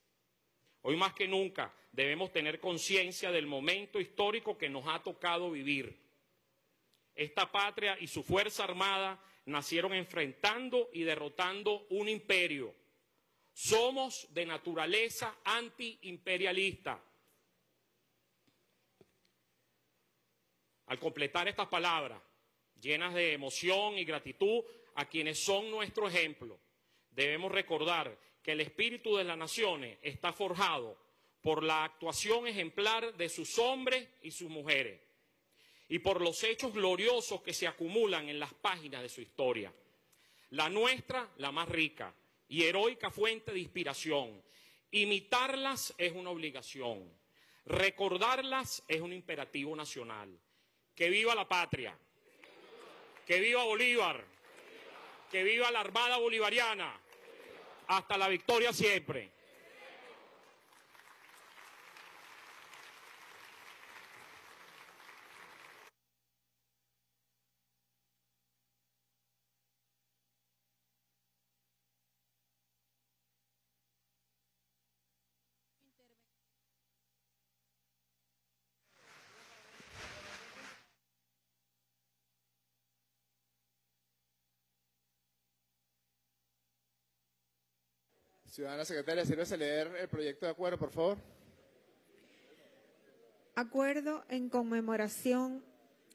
Hoy más que nunca debemos tener conciencia del momento histórico que nos ha tocado vivir. Esta patria y su fuerza armada nacieron enfrentando y derrotando un imperio. Somos de naturaleza antiimperialista. Al completar estas palabras, llenas de emoción y gratitud a quienes son nuestro ejemplo, debemos recordar que el espíritu de las naciones está forjado por la actuación ejemplar de sus hombres y sus mujeres y por los hechos gloriosos que se acumulan en las páginas de su historia. La nuestra, la más rica y heroica fuente de inspiración. Imitarlas es una obligación. Recordarlas es un imperativo nacional. ¡Que viva la patria! ¡Que viva Bolívar! ¡Que viva la Armada Bolivariana! ¡Hasta la victoria siempre! Ciudadana secretaria, ¿sírvese leer el proyecto de acuerdo, por favor? Acuerdo en conmemoración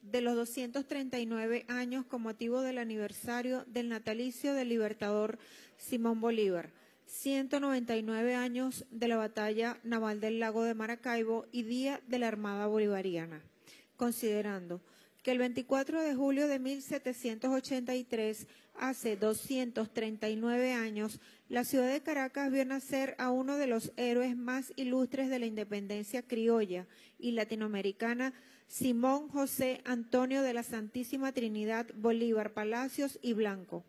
de los doscientos treinta y nueve años con motivo del aniversario del natalicio del libertador Simón Bolívar, ciento noventa y nueve años de la batalla naval del lago de Maracaibo y Día de la Armada Bolivariana, considerando que el veinticuatro de julio de mil setecientos ochenta y tres, hace doscientos treinta y nueve años, la ciudad de Caracas vio nacer a uno de los héroes más ilustres de la independencia criolla y latinoamericana, Simón José Antonio de la Santísima Trinidad Bolívar Palacios y Blanco,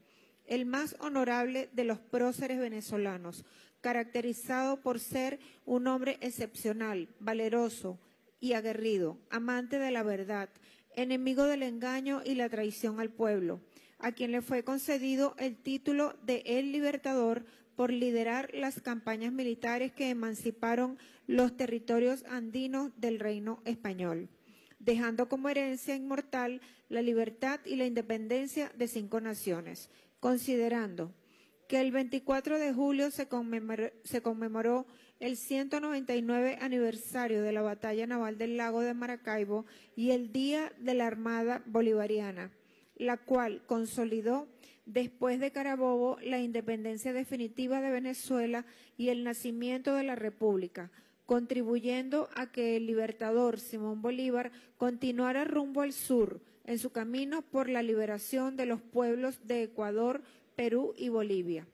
el más honorable de los próceres venezolanos, caracterizado por ser un hombre excepcional, valeroso y aguerrido, amante de la verdad, enemigo del engaño y la traición al pueblo, a quien le fue concedido el título de El Libertador por liderar las campañas militares que emanciparon los territorios andinos del Reino Español, dejando como herencia inmortal la libertad y la independencia de cinco naciones, considerando que el veinticuatro de julio se conmemoró, se conmemoró el ciento noventa y nueve aniversario de la batalla naval del lago de Maracaibo y el Día de la Armada Bolivariana, la cual consolidó después de Carabobo la independencia definitiva de Venezuela y el nacimiento de la República, contribuyendo a que el libertador Simón Bolívar continuara rumbo al sur, en su camino por la liberación de los pueblos de Ecuador, Perú y Bolivia,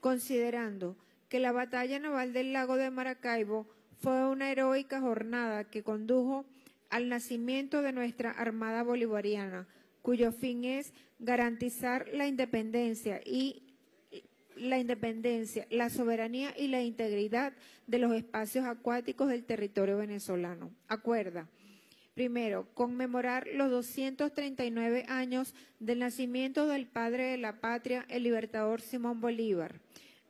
considerando que la batalla naval del lago de Maracaibo fue una heroica jornada que condujo al nacimiento de nuestra Armada Bolivariana, cuyo fin es garantizar la independencia y la independencia, la soberanía y la integridad de los espacios acuáticos del territorio venezolano. Acuerda: primero, conmemorar los doscientos treinta y nueve años del nacimiento del padre de la patria, el libertador Simón Bolívar,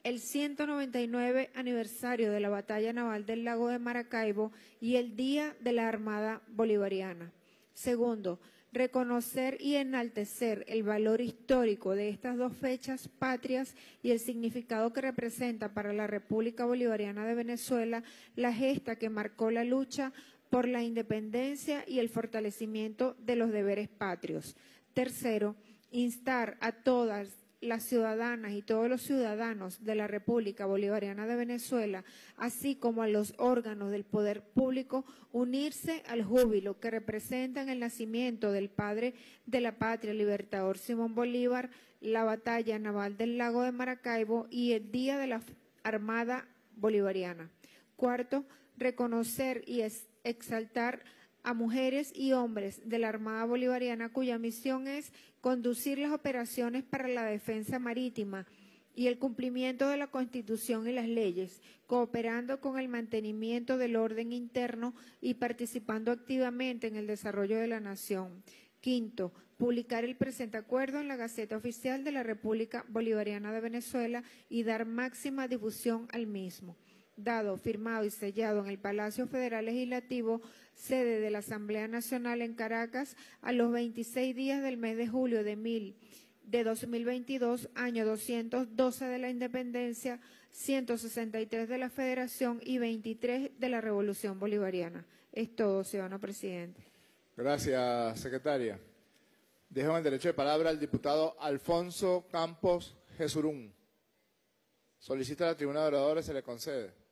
el ciento noventa y nueve aniversario de la batalla naval del lago de Maracaibo y el Día de la Armada Bolivariana. Segundo, reconocer y enaltecer el valor histórico de estas dos fechas patrias y el significado que representa para la República Bolivariana de Venezuela la gesta que marcó la lucha por la independencia y el fortalecimiento de los deberes patrios. Tercero, instar a todas las ciudadanas y todos los ciudadanos de la República Bolivariana de Venezuela, así como a los órganos del poder público, unirse al júbilo que representan el nacimiento del padre de la patria, libertador Simón Bolívar, la batalla naval del lago de Maracaibo y el Día de la Armada Bolivariana. Cuarto, reconocer y exaltar a mujeres y hombres de la Armada Bolivariana cuya misión es conducir las operaciones para la defensa marítima y el cumplimiento de la Constitución y las leyes, cooperando con el mantenimiento del orden interno y participando activamente en el desarrollo de la nación. Quinto, publicar el presente acuerdo en la Gaceta Oficial de la República Bolivariana de Venezuela y dar máxima difusión al mismo. Dado, firmado y sellado en el Palacio Federal Legislativo, sede de la Asamblea Nacional en Caracas, a los veintiséis días del mes de julio de, mil, de dos mil veintidós, año doscientos doce de la Independencia, ciento sesenta y tres de la Federación y veintitrés de la Revolución Bolivariana. Es todo, ciudadano presidente. Gracias, secretaria. Dejamos el derecho de palabra al diputado Alfonso Campos Jesurún. Solicita a la tribuna de oradores, se le concede.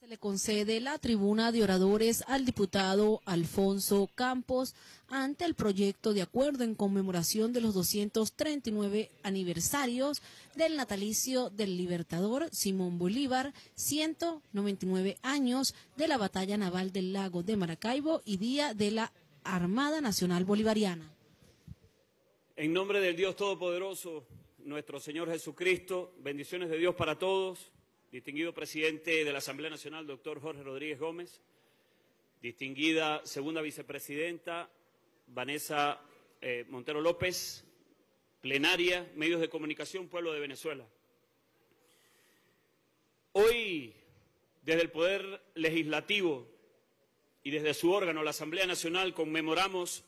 Se le concede la tribuna de oradores al diputado Alfonso Campos ante el proyecto de acuerdo en conmemoración de los doscientos treinta y nueve aniversarios del natalicio del libertador Simón Bolívar, ciento noventa y nueve años de la batalla naval del lago de Maracaibo y Día de la Armada Nacional Bolivariana. En nombre del Dios Todopoderoso, nuestro Señor Jesucristo, bendiciones de Dios para todos. Distinguido presidente de la Asamblea Nacional, doctor Jorge Rodríguez Gómez, distinguida segunda vicepresidenta, Vanessa eh, Montero López, plenaria, medios de comunicación, pueblo de Venezuela. Hoy, desde el Poder Legislativo y desde su órgano, la Asamblea Nacional, conmemoramos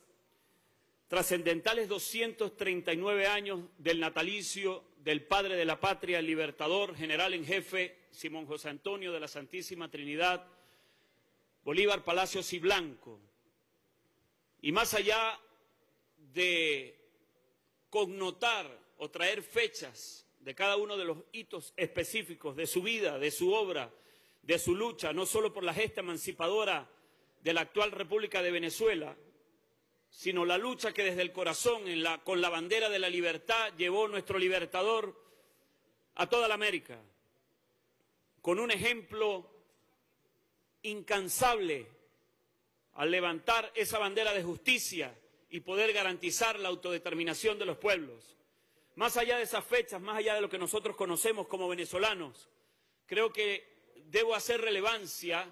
trascendentales doscientos treinta y nueve años del natalicio del padre de la patria, libertador, general en jefe, Simón José Antonio de la Santísima Trinidad, Bolívar Palacios y Blanco. Y más allá de connotar o traer fechas de cada uno de los hitos específicos de su vida, de su obra, de su lucha, no solo por la gesta emancipadora de la actual República de Venezuela, sino la lucha que desde el corazón, en la, con la bandera de la libertad, llevó nuestro libertador a toda la América, con un ejemplo incansable al levantar esa bandera de justicia y poder garantizar la autodeterminación de los pueblos. Más allá de esas fechas, más allá de lo que nosotros conocemos como venezolanos, creo que debo hacer relevancia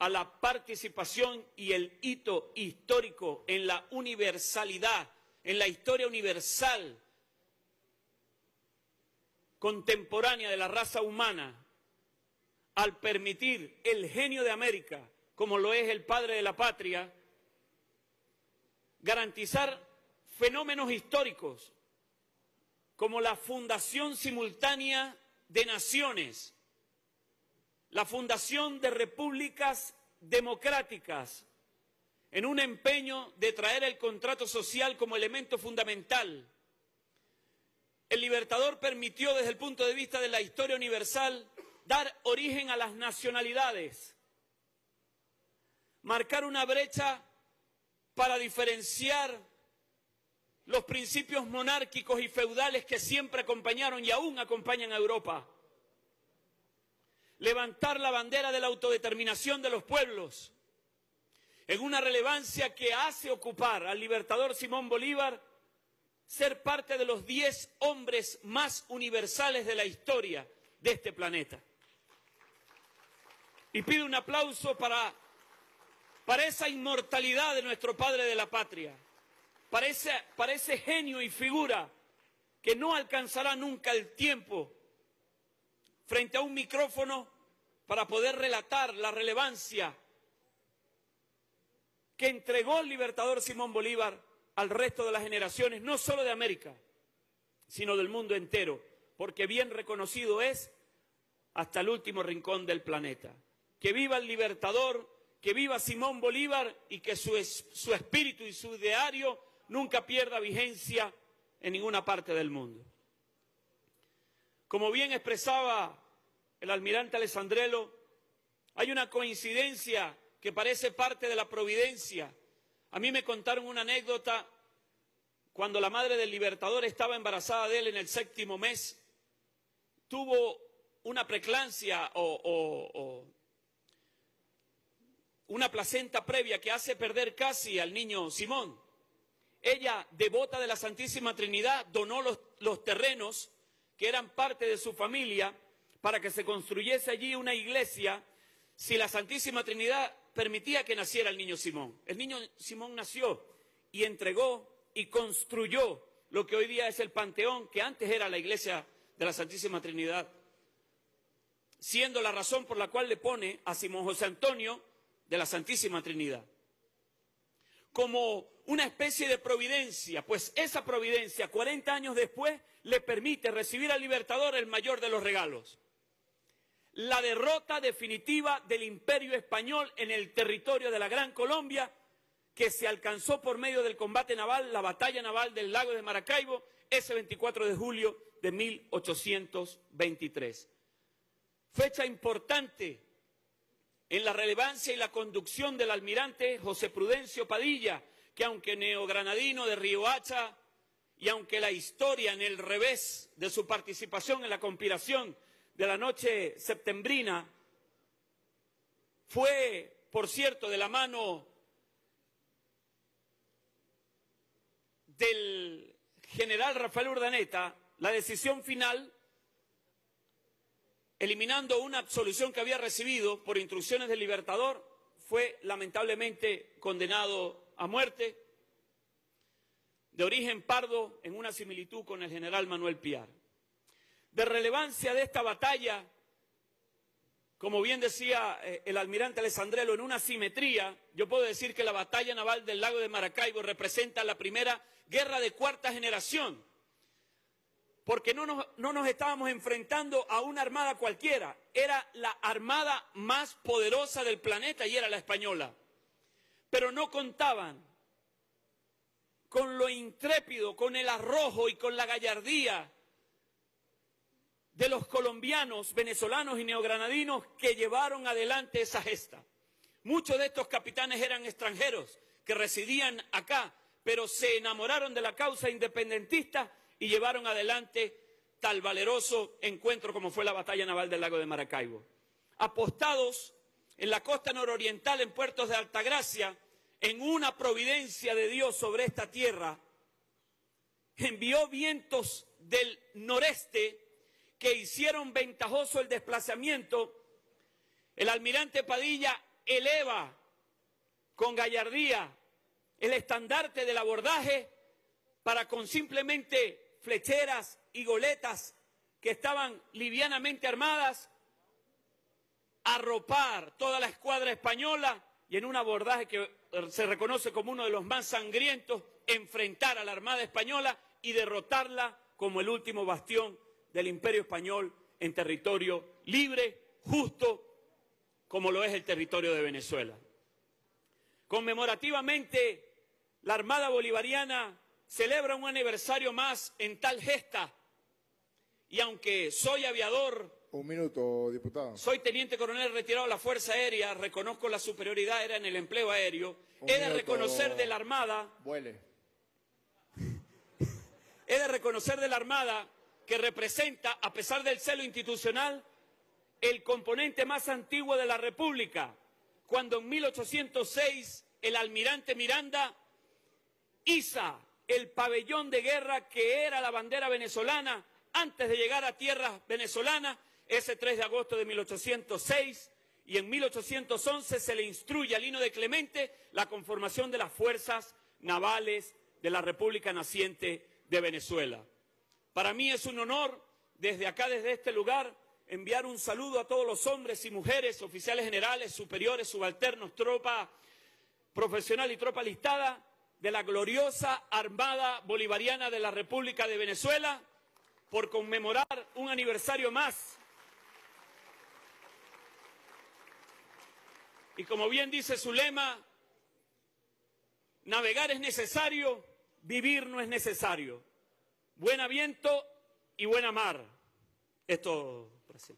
a la participación y el hito histórico en la universalidad, en la historia universal contemporánea de la raza humana, al permitir el genio de América, como lo es el padre de la patria, garantizar fenómenos históricos como la fundación simultánea de naciones, la fundación de repúblicas democráticas, en un empeño de traer el contrato social como elemento fundamental. El libertador permitió, desde el punto de vista de la historia universal, dar origen a las nacionalidades, marcar una brecha para diferenciar los principios monárquicos y feudales que siempre acompañaron y aún acompañan a Europa. Levantar la bandera de la autodeterminación de los pueblos, en una relevancia que hace ocupar al libertador Simón Bolívar ser parte de los diez hombres más universales de la historia de este planeta. Y pido un aplauso para, para esa inmortalidad de nuestro padre de la patria, para ese, para ese genio y figura que no alcanzará nunca el tiempo frente a un micrófono para poder relatar la relevancia que entregó el libertador Simón Bolívar al resto de las generaciones, no solo de América, sino del mundo entero, porque bien reconocido es hasta el último rincón del planeta. Que viva el libertador, que viva Simón Bolívar, y que su, es, su espíritu y su ideario nunca pierda vigencia en ninguna parte del mundo. Como bien expresaba el almirante Alessandrello, hay una coincidencia que parece parte de la providencia. A mí me contaron una anécdota cuando la madre del libertador estaba embarazada de él en el séptimo mes, tuvo una preclancia o, o, o una placenta previa que hace perder casi al niño Simón. Ella, devota de la Santísima Trinidad, donó los, los terrenos que eran parte de su familia, para que se construyese allí una iglesia, si la Santísima Trinidad permitía que naciera el niño Simón. El niño Simón nació y entregó y construyó lo que hoy día es el Panteón, que antes era la iglesia de la Santísima Trinidad, siendo la razón por la cual le pone a Simón José Antonio de la Santísima Trinidad, como una especie de providencia, pues esa providencia, cuarenta años después, le permite recibir al libertador el mayor de los regalos: la derrota definitiva del Imperio Español en el territorio de la Gran Colombia, que se alcanzó por medio del combate naval, la batalla naval del lago de Maracaibo, ese veinticuatro de julio de mil ochocientos veintitrés. Fecha importante en la relevancia y la conducción del almirante José Prudencio Padilla, que aunque neogranadino de Riohacha, y aunque la historia en el revés de su participación en la conspiración de la noche septembrina fue, por cierto, de la mano del general Rafael Urdaneta, la decisión final, eliminando una absolución que había recibido por instrucciones del libertador, fue lamentablemente condenado a muerte, de origen pardo, en una similitud con el general Manuel Piar. De relevancia de esta batalla, como bien decía el almirante Alessandrello, en una simetría, yo puedo decir que la batalla naval del lago de Maracaibo representa la primera guerra de cuarta generación, porque no nos, no nos estábamos enfrentando a una armada cualquiera, era la armada más poderosa del planeta y era la española. Pero no contaban con lo intrépido, con el arrojo y con la gallardía de los colombianos, venezolanos y neogranadinos que llevaron adelante esa gesta. Muchos de estos capitanes eran extranjeros que residían acá, pero se enamoraron de la causa independentista y llevaron adelante tal valeroso encuentro como fue la batalla naval del lago de Maracaibo. Apostados en la costa nororiental, en puertos de Altagracia, en una providencia de Dios sobre esta tierra, envió vientos del noreste que hicieron ventajoso el desplazamiento. El almirante Padilla eleva con gallardía el estandarte del abordaje para con simplemente flecheras y goletas que estaban livianamente armadas, arropar toda la escuadra española y en un abordaje que se reconoce como uno de los más sangrientos, enfrentar a la Armada Española y derrotarla como el último bastión del Imperio Español en territorio libre, justo, como lo es el territorio de Venezuela. Conmemorativamente, la Armada Bolivariana celebra un aniversario más en tal gesta, y aunque soy aviador... Un minuto, diputado. Soy teniente coronel retirado de la Fuerza Aérea, reconozco la superioridad era en el empleo aéreo. Un he de minuto, reconocer de la Armada... Vuele. He de reconocer de la Armada que representa, a pesar del celo institucional, el componente más antiguo de la República, cuando en mil ochocientos seis el almirante Miranda iza el pabellón de guerra que era la bandera venezolana antes de llegar a tierras venezolanas, ese tres de agosto de mil ochocientos seis, y en mil ochocientos once se le instruye a Lino de Clemente la conformación de las fuerzas navales de la República naciente de Venezuela. Para mí es un honor, desde acá, desde este lugar, enviar un saludo a todos los hombres y mujeres, oficiales generales, superiores, subalternos, tropa profesional y tropa listada de la gloriosa Armada Bolivariana de la República de Venezuela, por conmemorar un aniversario más. Y como bien dice su lema, navegar es necesario, vivir no es necesario. Buen viento y buena mar. Esto, Brasil.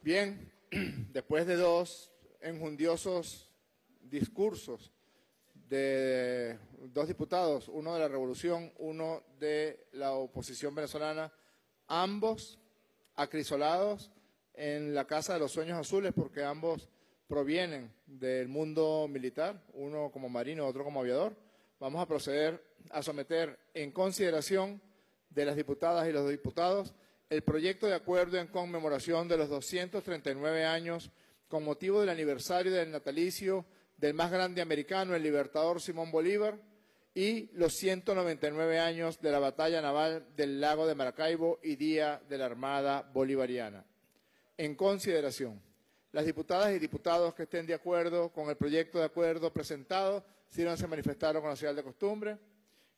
Bien, después de dos enjundiosos discursos de dos diputados, uno de la Revolución, uno de la oposición venezolana, ambos acrisolados en la Casa de los Sueños Azules, porque ambos provienen del mundo militar, uno como marino, otro como aviador. Vamos a proceder a someter en consideración de las diputadas y los diputados el proyecto de acuerdo en conmemoración de los doscientos treinta y nueve años con motivo del aniversario del natalicio del más grande americano, el libertador Simón Bolívar, y los ciento noventa y nueve años de la batalla naval del lago de Maracaibo y Día de la Armada Bolivariana. En consideración, las diputadas y diputados que estén de acuerdo con el proyecto de acuerdo presentado, si no se manifestaron con la señal de costumbre,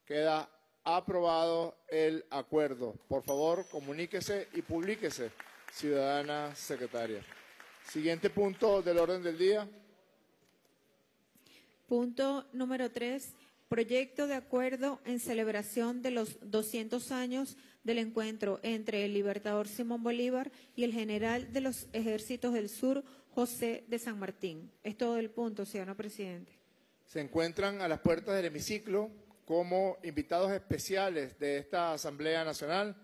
queda aprobado el acuerdo. Por favor, comuníquese y publíquese, ciudadana secretaria. Siguiente punto del orden del día. Punto número tres, proyecto de acuerdo en celebración de los doscientos años del encuentro entre el libertador Simón Bolívar y el general de los ejércitos del sur, José de San Martín. Es todo el punto, señor presidente. Se encuentran a las puertas del hemiciclo como invitados especiales de esta Asamblea Nacional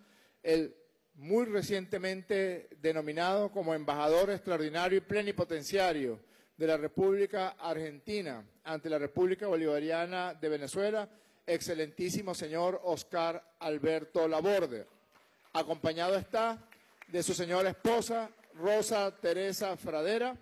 el muy recientemente denominado como embajador extraordinario y plenipotenciario de la República Argentina ante la República Bolivariana de Venezuela, excelentísimo señor Oscar Alberto Laborde. Acompañado está de su señora esposa, Rosa Teresa Fradera,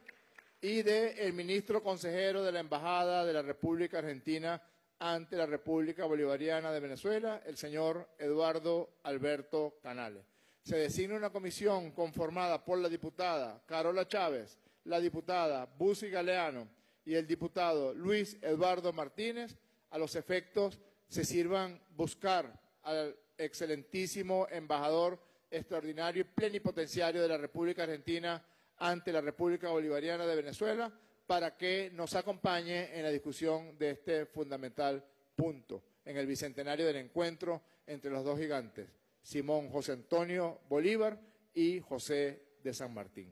y del ministro consejero de la Embajada de la República Argentina ante la República Bolivariana de Venezuela, el señor Eduardo Alberto Canales. Se designa una comisión conformada por la diputada Carola Chávez, la diputada Busi Galeano y el diputado Luis Eduardo Martínez, a los efectos se sirvan buscar al excelentísimo embajador extraordinario y plenipotenciario de la República Argentina ante la República Bolivariana de Venezuela para que nos acompañe en la discusión de este fundamental punto, en el bicentenario del encuentro entre los dos gigantes, Simón José Antonio Bolívar y José de San Martín.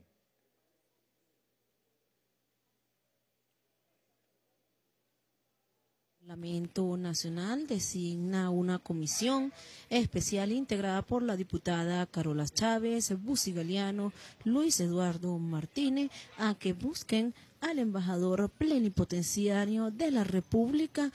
El Parlamento Nacional designa una comisión especial integrada por la diputada Carola Chávez, Bucigaliano, Luis Eduardo Martínez, a que busquen al embajador plenipotenciario de la República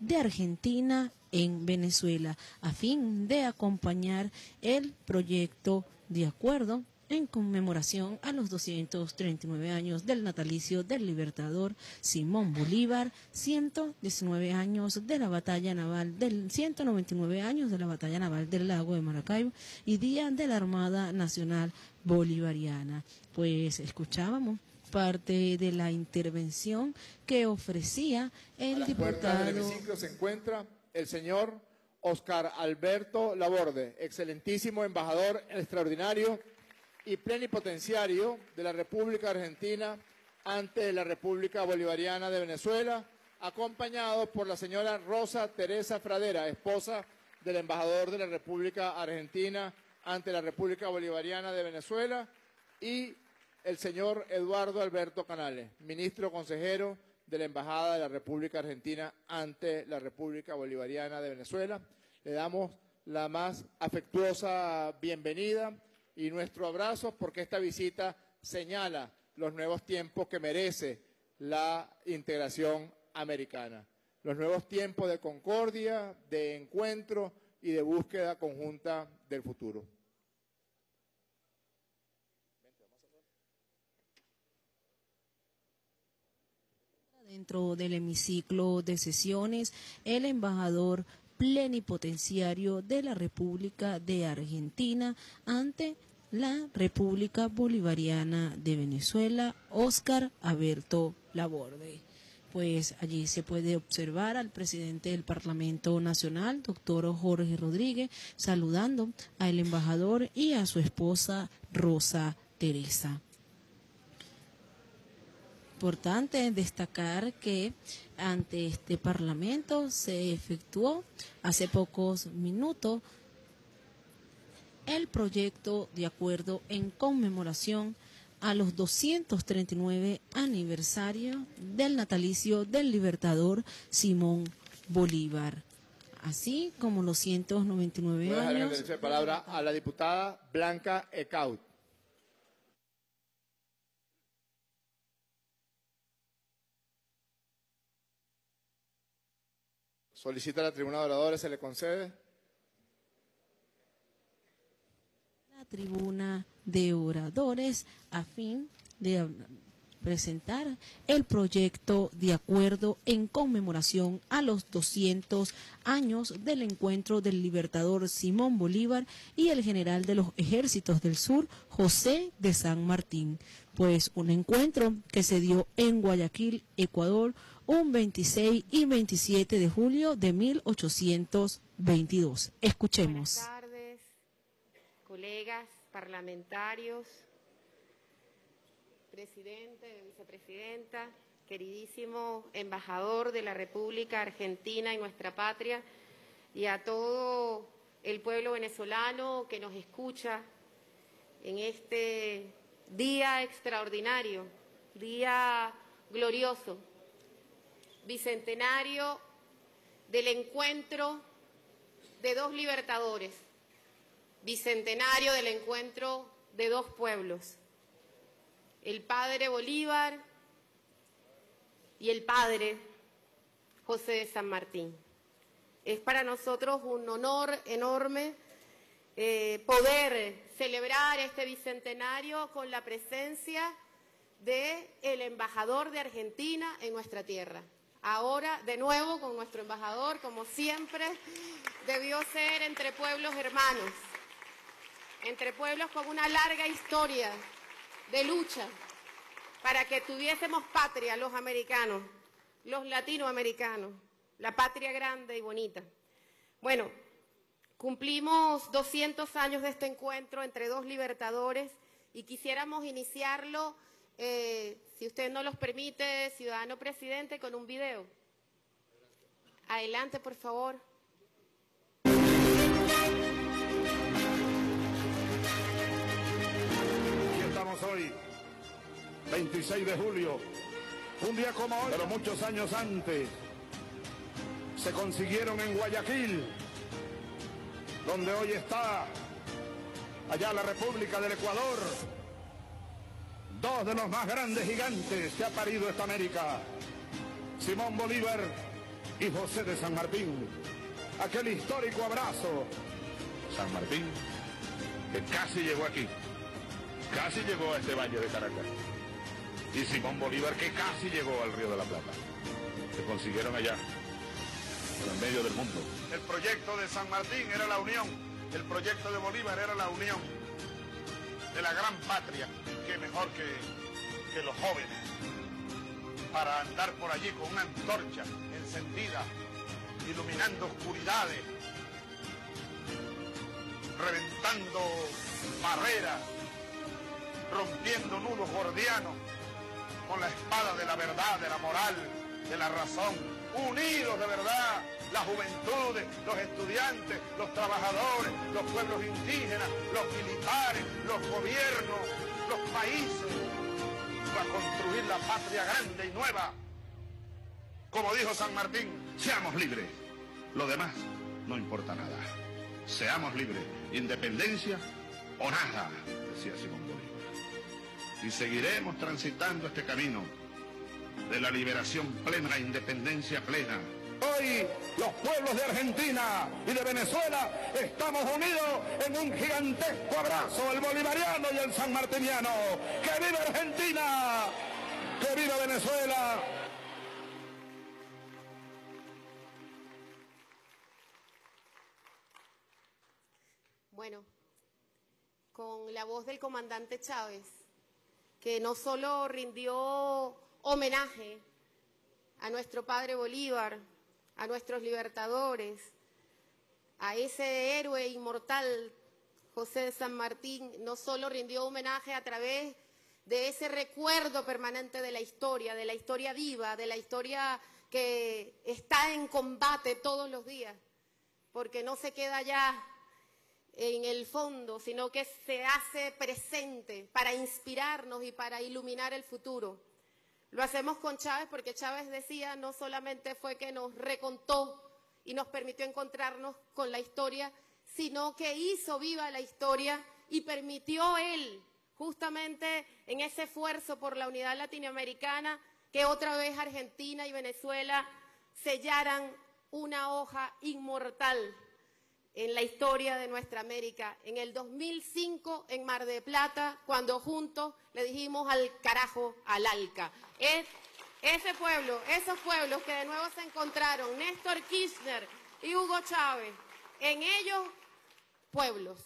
de Argentina en Venezuela, a fin de acompañar el proyecto de acuerdo en conmemoración a los doscientos treinta y nueve años del natalicio del libertador Simón Bolívar, ciento diecinueve años de la batalla naval del ciento noventa y nueve años de la batalla naval del lago de Maracaibo y Día de la Armada Nacional Bolivariana. Pues escuchábamos parte de la intervención que ofrecía el diputado. A las puertas del hemiciclo se encuentra el señor Oscar Alberto Laborde, excelentísimo embajador extraordinario y plenipotenciario de la República Argentina ante la República Bolivariana de Venezuela, acompañado por la señora Rosa Teresa Fradera, esposa del embajador de la República Argentina ante la República Bolivariana de Venezuela, y el señor Eduardo Alberto Canales, ministro consejero de la Embajada de la República Argentina ante la República Bolivariana de Venezuela. Le damos la más afectuosa bienvenida y nuestro abrazo, porque esta visita señala los nuevos tiempos que merece la integración americana. Los nuevos tiempos de concordia, de encuentro y de búsqueda conjunta del futuro. Dentro del hemiciclo de sesiones, el embajador plenipotenciario de la República de Argentina ante la República Bolivariana de Venezuela, Óscar Alberto Laborde. Pues allí se puede observar al presidente del Parlamento Nacional, doctor Jorge Rodríguez, saludando al embajador y a su esposa Rosa Teresa. Importante destacar que ante este Parlamento se efectuó hace pocos minutos el proyecto de acuerdo en conmemoración a los doscientos treinta y nueve aniversario del natalicio del libertador Simón Bolívar, así como los ciento noventa y nueve años. Voy a dejar de la palabra a la diputada Blanca Ecaut. Solicita a la tribuna de oradores, se le concede. La tribuna de oradores a fin de presentar el proyecto de acuerdo en conmemoración a los doscientos años del encuentro del libertador Simón Bolívar y el general de los ejércitos del sur, José de San Martín. Pues un encuentro que se dio en Guayaquil, Ecuador, un veintiséis y veintisiete de julio de mil ochocientos veintidós. Escuchemos. Buenas tardes, colegas parlamentarios, presidente, vicepresidenta, queridísimo embajador de la República Argentina y nuestra patria, y a todo el pueblo venezolano que nos escucha en este día extraordinario, día glorioso, bicentenario del encuentro de dos libertadores, bicentenario del encuentro de dos pueblos, el padre Bolívar y el padre José de San Martín. Es para nosotros un honor enorme eh, poder celebrar este bicentenario con la presencia del embajador de Argentina en nuestra tierra. Ahora, de nuevo, con nuestro embajador, como siempre, debió ser entre pueblos hermanos, entre pueblos con una larga historia de lucha para que tuviésemos patria los americanos, los latinoamericanos, la patria grande y bonita. Bueno, cumplimos doscientos años de este encuentro entre dos libertadores y quisiéramos iniciarlo, eh, si usted no los permite, ciudadano presidente, con un video. Adelante, por favor. celebramos hoy, veintiséis de julio, un día como hoy, pero muchos años antes, se consiguieron en Guayaquil, donde hoy está, allá la República del Ecuador, dos de los más grandes gigantes que ha parido esta América, Simón Bolívar y José de San Martín. Aquel histórico abrazo. San Martín, que casi llegó aquí, casi llegó a este valle de Caracas. Y Simón Bolívar, que casi llegó al Río de la Plata. Se consiguieron allá, en medio del mundo. El proyecto de San Martín era la unión, el proyecto de Bolívar era la unión de la gran patria. Qué mejor que, que los jóvenes para andar por allí con una antorcha encendida, iluminando oscuridades, reventando barreras, rompiendo nudos gordianos con la espada de la verdad, de la moral, de la razón, unidos de verdad, las juventudes, los estudiantes, los trabajadores, los pueblos indígenas, los militares, los gobiernos, los países, para construir la patria grande y nueva. Como dijo San Martín, seamos libres, lo demás no importa nada. Seamos libres, independencia o nada, decía Simón Bolívar. Y seguiremos transitando este camino de la liberación plena, la independencia plena. Hoy los pueblos de Argentina y de Venezuela estamos unidos en un gigantesco abrazo, el bolivariano y el sanmartiniano. ¡Que viva Argentina! ¡Que viva Venezuela! Bueno, con la voz del comandante Chávez, que no solo rindió homenaje a nuestro padre Bolívar, a nuestros libertadores, a ese héroe inmortal José de San Martín, no solo rindió homenaje a través de ese recuerdo permanente de la historia, de la historia viva, de la historia que está en combate todos los días, porque no se queda ya en el fondo, sino que se hace presente para inspirarnos y para iluminar el futuro. Lo hacemos con Chávez porque Chávez decía, no solamente fue que nos recontó y nos permitió encontrarnos con la historia, sino que hizo viva la historia y permitió él, justamente en ese esfuerzo por la unidad latinoamericana, que otra vez Argentina y Venezuela sellaran una hoja inmortal en la historia de nuestra América. En el dos mil cinco, en Mar del Plata, cuando juntos le dijimos al carajo, al ALCA. Es, ese pueblo, esos pueblos que de nuevo se encontraron, Néstor Kirchner y Hugo Chávez, en ellos, pueblos.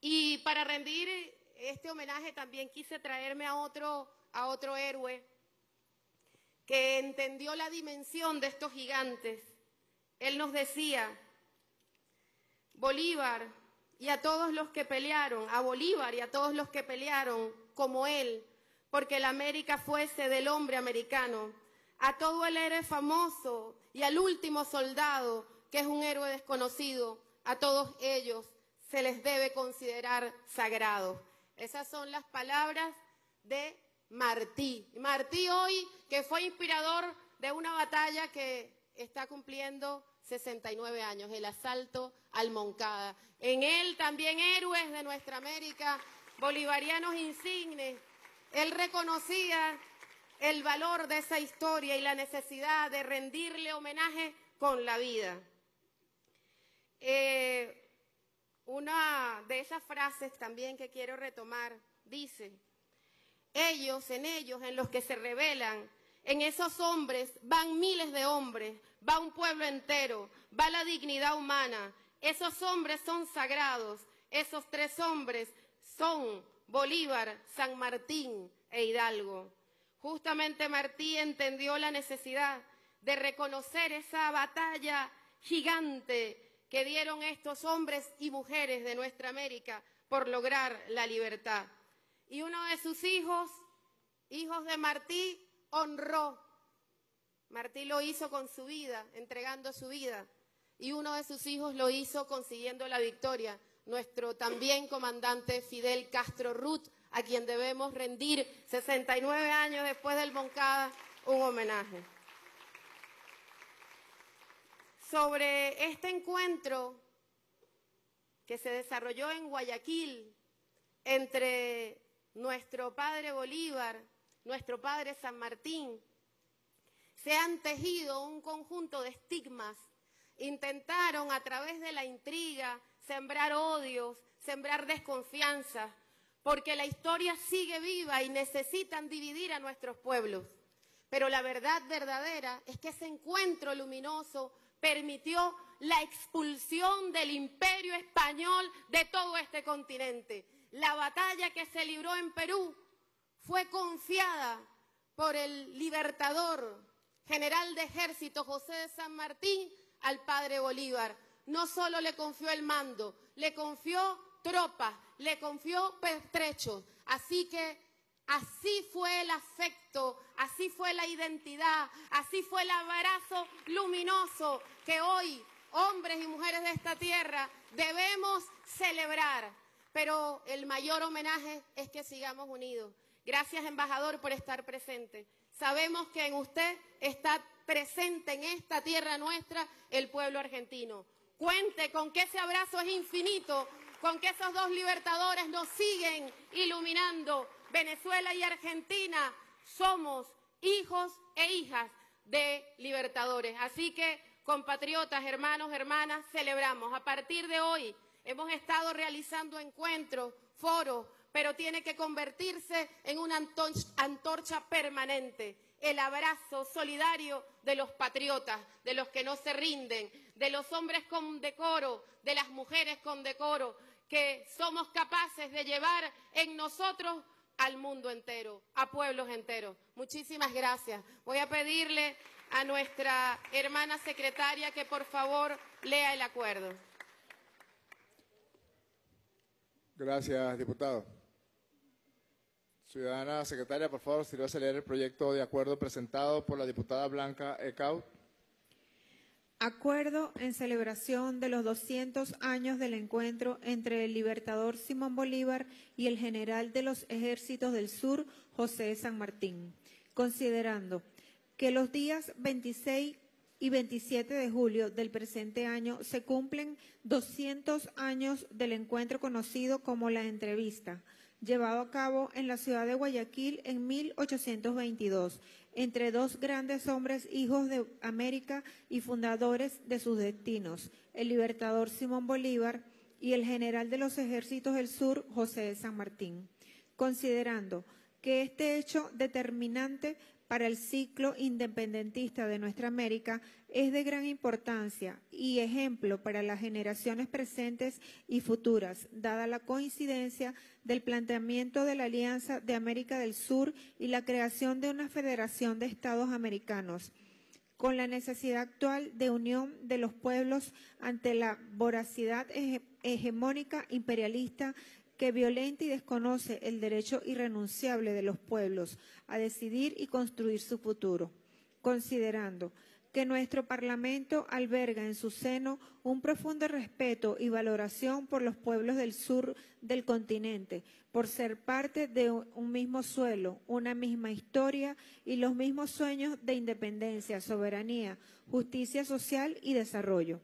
Y para rendir este homenaje también quise traerme a otro, a otro héroe que entendió la dimensión de estos gigantes. Él nos decía... Bolívar y a todos los que pelearon, a Bolívar y a todos los que pelearon como él, porque la América fuese del hombre americano, a todo el héroe famoso y al último soldado, que es un héroe desconocido, a todos ellos se les debe considerar sagrados. Esas son las palabras de Martí. Martí hoy, que fue inspirador de una batalla que está cumpliendo sesenta y nueve años, el asalto al Moncada. En él también héroes de nuestra América, bolivarianos insignes. Él reconocía el valor de esa historia y la necesidad de rendirle homenaje con la vida. Eh, una de esas frases también que quiero retomar dice, ellos, en ellos, en los que se rebelan, en esos hombres van miles de hombres, va un pueblo entero, va la dignidad humana. Esos hombres son sagrados, esos tres hombres son Bolívar, San Martín e Hidalgo. Justamente Martí entendió la necesidad de reconocer esa batalla gigante que dieron estos hombres y mujeres de nuestra América por lograr la libertad. Y uno de sus hijos, hijos de Martí, honró. Martí lo hizo con su vida, entregando su vida, y uno de sus hijos lo hizo consiguiendo la victoria, nuestro también comandante Fidel Castro Ruth, a quien debemos rendir sesenta y nueve años después del Moncada un homenaje. Sobre este encuentro que se desarrolló en Guayaquil entre nuestro padre Bolívar, nuestro padre San Martín, se han tejido un conjunto de estigmas. Intentaron a través de la intriga sembrar odios, sembrar desconfianza, porque la historia sigue viva y necesitan dividir a nuestros pueblos. Pero la verdad verdadera es que ese encuentro luminoso permitió la expulsión del imperio español de todo este continente. La batalla que se libró en Perú fue confiada por el libertador general de ejército José de San Martín al padre Bolívar. No solo le confió el mando, le confió tropas, le confió pertrechos. Así que así fue el afecto, así fue la identidad, así fue el abrazo luminoso que hoy hombres y mujeres de esta tierra debemos celebrar. Pero el mayor homenaje es que sigamos unidos. Gracias, embajador, por estar presente. Sabemos que en usted está presente en esta tierra nuestra el pueblo argentino. Cuente con que ese abrazo es infinito, con que esos dos libertadores nos siguen iluminando. Venezuela y Argentina somos hijos e hijas de libertadores. Así que, compatriotas, hermanos, hermanas, celebramos. A partir de hoy hemos estado realizando encuentros, foros, pero tiene que convertirse en una antorcha permanente, el abrazo solidario de los patriotas, de los que no se rinden, de los hombres con decoro, de las mujeres con decoro, que somos capaces de llevar en nosotros al mundo entero, a pueblos enteros. Muchísimas gracias. Voy a pedirle a nuestra hermana secretaria que por favor lea el acuerdo. Gracias, diputado. Ciudadana secretaria, por favor, sírvase a leer el proyecto de acuerdo presentado por la diputada Blanca Ecaut. Acuerdo en celebración de los doscientos años del encuentro entre el libertador Simón Bolívar y el general de los ejércitos del sur, José de San Martín. Considerando que los días veintiséis y veintisiete de julio del presente año se cumplen doscientos años del encuentro conocido como la entrevista, llevado a cabo en la ciudad de Guayaquil en mil ochocientos veintidós, entre dos grandes hombres hijos de América y fundadores de sus destinos, el libertador Simón Bolívar y el general de los ejércitos del sur, José de San Martín. Considerando que este hecho determinante para el ciclo independentista de nuestra América es de gran importancia y ejemplo para las generaciones presentes y futuras, dada la coincidencia del planteamiento de la Alianza de América del Sur y la creación de una Federación de Estados Americanos, con la necesidad actual de unión de los pueblos ante la voracidad hege- hegemónica imperialista que violenta y desconoce el derecho irrenunciable de los pueblos a decidir y construir su futuro, considerando que nuestro Parlamento alberga en su seno un profundo respeto y valoración por los pueblos del sur del continente, por ser parte de un mismo suelo, una misma historia y los mismos sueños de independencia, soberanía, justicia social y desarrollo.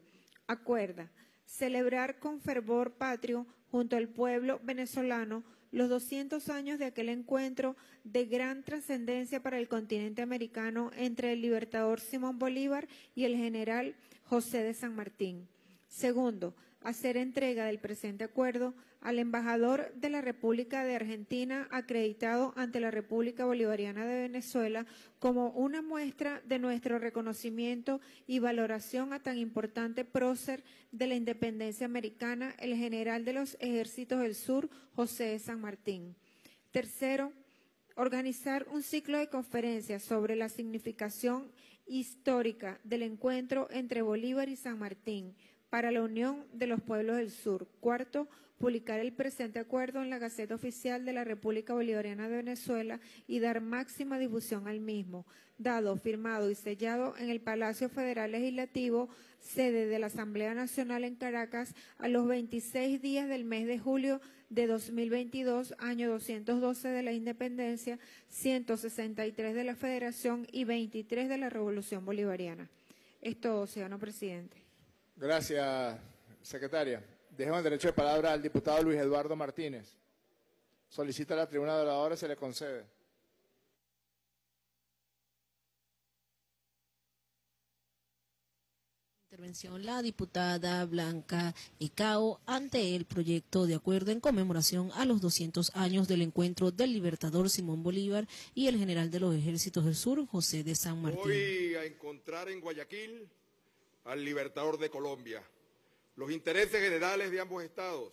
Acuerda celebrar con fervor patrio junto al pueblo venezolano los doscientos años de aquel encuentro de gran trascendencia para el continente americano entre el libertador Simón Bolívar y el general José de San Martín. Segundo, hacer entrega del presente acuerdo al embajador de la República de Argentina acreditado ante la República Bolivariana de Venezuela como una muestra de nuestro reconocimiento y valoración a tan importante prócer de la independencia americana, el general de los ejércitos del sur, José de San Martín. Tercero, organizar un ciclo de conferencias sobre la significación histórica del encuentro entre Bolívar y San Martín para la unión de los pueblos del sur. Cuarto, publicar el presente acuerdo en la Gaceta Oficial de la República Bolivariana de Venezuela y dar máxima difusión al mismo, dado, firmado y sellado en el Palacio Federal Legislativo, sede de la Asamblea Nacional en Caracas, a los veintiséis días del mes de julio de dos mil veintidós, año doscientos doce de la Independencia, ciento sesenta y tres de la Federación y veintitrés de la Revolución Bolivariana. Es todo, señor presidente. Gracias, secretaria. Dejo el derecho de palabra al diputado Luis Eduardo Martínez. Solicita a la tribuna de oradores, se le concede. Intervención la diputada Blanca Icao ante el proyecto de acuerdo en conmemoración a los doscientos años del encuentro del libertador Simón Bolívar y el general de los ejércitos del sur, José de San Martín. Voy a encontrar en Guayaquil al libertador de Colombia. Los intereses generales de ambos estados,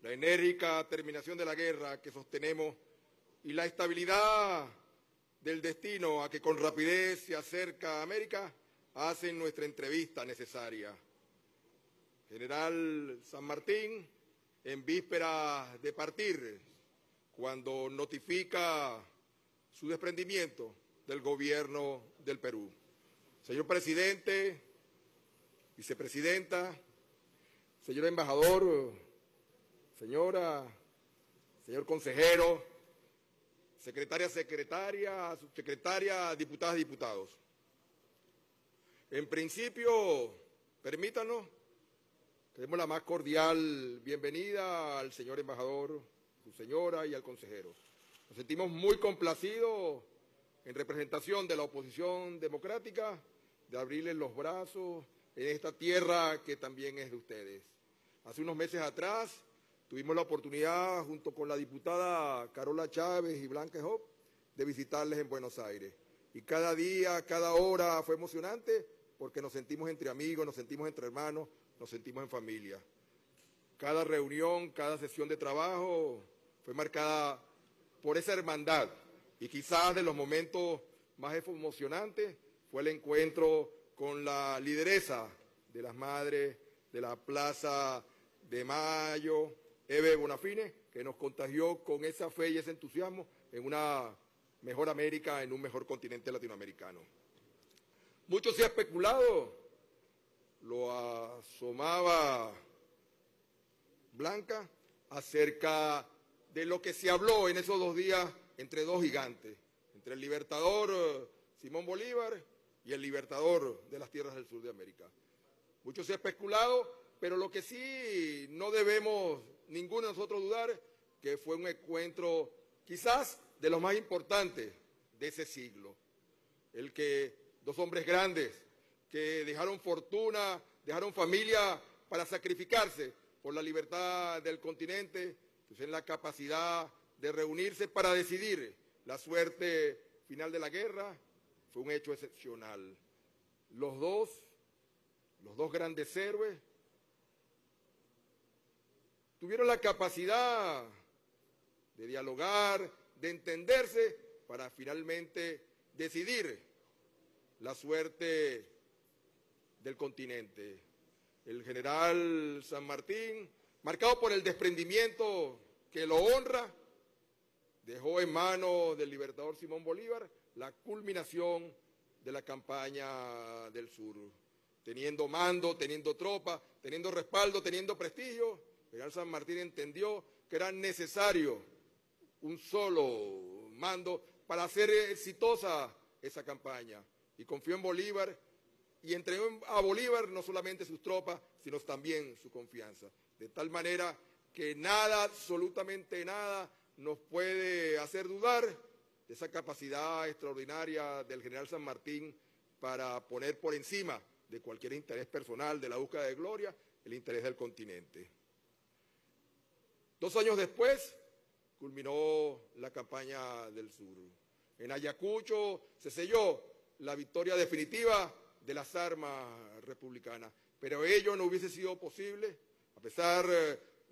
la enérgica terminación de la guerra que sostenemos y la estabilidad del destino a que con rapidez se acerca a América, hacen nuestra entrevista necesaria. General San Martín, en vísperas de partir, cuando notifica su desprendimiento del gobierno del Perú. Señor presidente, vicepresidenta, señor embajador, señora, señor consejero, secretaria, secretaria, subsecretaria, diputadas, diputados. En principio, permítanos, que demos la más cordial bienvenida al señor embajador, su señora y al consejero. Nos sentimos muy complacidos en representación de la oposición democrática de abrirles los brazos en esta tierra que también es de ustedes. Hace unos meses atrás tuvimos la oportunidad, junto con la diputada Carola Chávez y Blanca Job, de visitarles en Buenos Aires. Y cada día, cada hora fue emocionante, porque nos sentimos entre amigos, nos sentimos entre hermanos, nos sentimos en familia. Cada reunión, cada sesión de trabajo fue marcada por esa hermandad y quizás de los momentos más emocionantes fue el encuentro con la lideresa de las madres de la Plaza de Mayo, Eve Bonafine, que nos contagió con esa fe y ese entusiasmo en una mejor América, en un mejor continente latinoamericano. Mucho se ha especulado, lo asomaba Blanca, acerca de lo que se habló en esos dos días entre dos gigantes, entre el libertador Simón Bolívar y el libertador de las tierras del sur de América. Mucho se ha especulado, pero lo que sí no debemos ninguno de nosotros dudar, que fue un encuentro quizás de los más importantes de ese siglo. El que dos hombres grandes que dejaron fortuna, dejaron familia para sacrificarse por la libertad del continente, pues en la capacidad de reunirse para decidir la suerte final de la guerra, fue un hecho excepcional. Los dos, los dos grandes héroes, tuvieron la capacidad de dialogar, de entenderse, para finalmente decidir la suerte del continente. El general San Martín, marcado por el desprendimiento que lo honra, dejó en manos del libertador Simón Bolívar la culminación de la campaña del sur. Teniendo mando, teniendo tropa, teniendo respaldo, teniendo prestigio, el general San Martín entendió que era necesario un solo mando para hacer exitosa esa campaña. Y confió en Bolívar y entregó a Bolívar no solamente sus tropas, sino también su confianza. De tal manera que nada, absolutamente nada, nos puede hacer dudar de esa capacidad extraordinaria del general San Martín para poner por encima de cualquier interés personal, de la búsqueda de gloria, el interés del continente. Dos años después culminó la campaña del sur. En Ayacucho se selló la victoria definitiva de las armas republicanas, pero ello no hubiese sido posible a pesar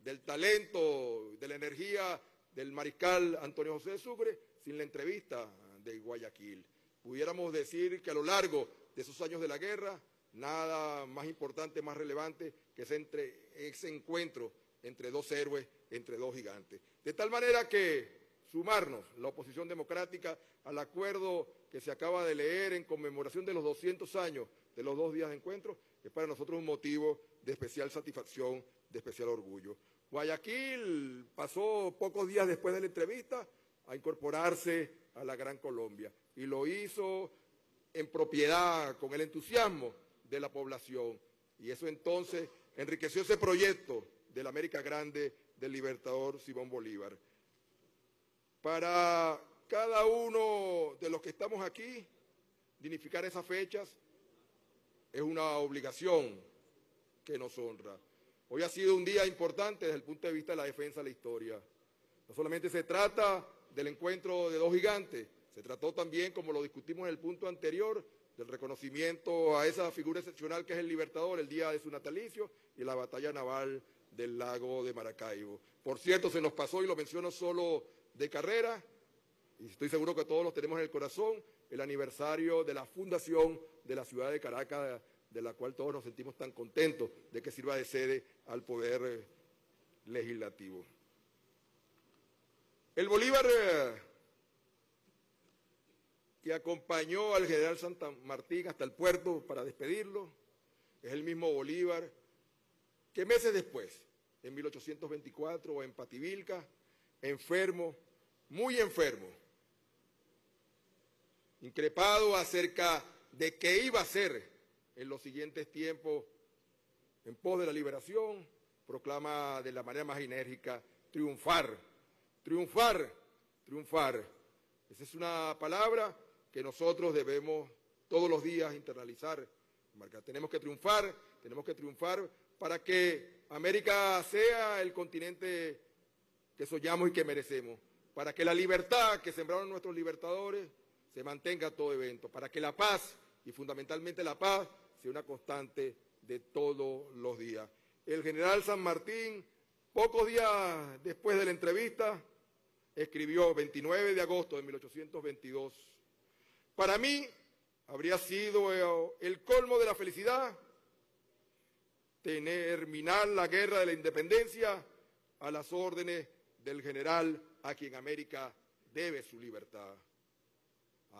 del talento, de la energía del mariscal Antonio José de Sucre, sin la entrevista de Guayaquil. Pudiéramos decir que a lo largo de esos años de la guerra, nada más importante, más relevante que ese, entre, ese encuentro entre dos héroes, entre dos gigantes. De tal manera que sumarnos, la oposición democrática, al acuerdo que se acaba de leer en conmemoración de los doscientos años de los dos días de encuentro, es para nosotros un motivo de especial satisfacción, de especial orgullo. Guayaquil pasó pocos días después de la entrevista a incorporarse a la Gran Colombia y lo hizo en propiedad, con el entusiasmo de la población. Y eso entonces enriqueció ese proyecto de la América Grande del libertador Simón Bolívar. Para cada uno de los que estamos aquí, dignificar esas fechas es una obligación que nos honra. Hoy ha sido un día importante desde el punto de vista de la defensa de la historia. No solamente se trata del encuentro de dos gigantes, se trató también, como lo discutimos en el punto anterior, del reconocimiento a esa figura excepcional que es el libertador, el día de su natalicio y la batalla naval del lago de Maracaibo. Por cierto, se nos pasó, y lo menciono solo de carrera, y estoy seguro que todos los tenemos en el corazón, el aniversario de la fundación de la ciudad de Caracas, de la cual todos nos sentimos tan contentos de que sirva de sede al Poder eh, Legislativo. El Bolívar eh, que acompañó al general Santa Martín hasta el puerto para despedirlo, es el mismo Bolívar que meses después, en mil ochocientos veinticuatro, en Pativilca, enfermo, muy enfermo, increpado acerca de qué iba a hacer en los siguientes tiempos en pos de la liberación, proclama de la manera más enérgica: triunfar, triunfar, triunfar. Esa es una palabra que nosotros debemos todos los días internalizar. Marca, tenemos que triunfar, tenemos que triunfar para que América sea el continente que soñamos y que merecemos, para que la libertad que sembraron nuestros libertadores se mantenga a todo evento, para que la paz, y fundamentalmente la paz, sea una constante de todos los días. El general San Martín, pocos días después de la entrevista, escribió veintinueve de agosto de mil ochocientos veintidós. Para mí habría sido el colmo de la felicidad terminar la guerra de la independencia a las órdenes del general a quien América debe su libertad.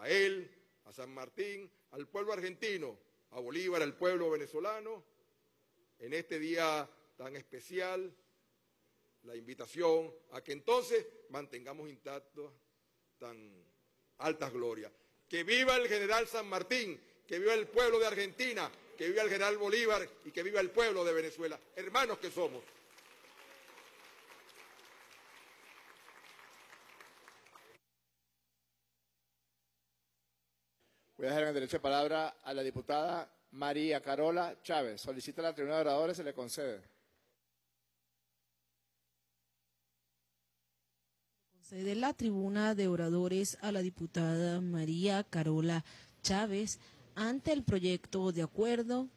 A él, a San Martín, al pueblo argentino, a Bolívar, al pueblo venezolano, en este día tan especial, la invitación a que entonces mantengamos intactas tan altas glorias. Que viva el general San Martín, que viva el pueblo de Argentina, que viva el general Bolívar y que viva el pueblo de Venezuela, hermanos que somos. Voy a dejar en derecho de palabra a la diputada María Carola Chávez. Solicita a la tribuna de oradores, se le concede. Concede la tribuna de oradores a la diputada María Carola Chávez ante el proyecto de acuerdo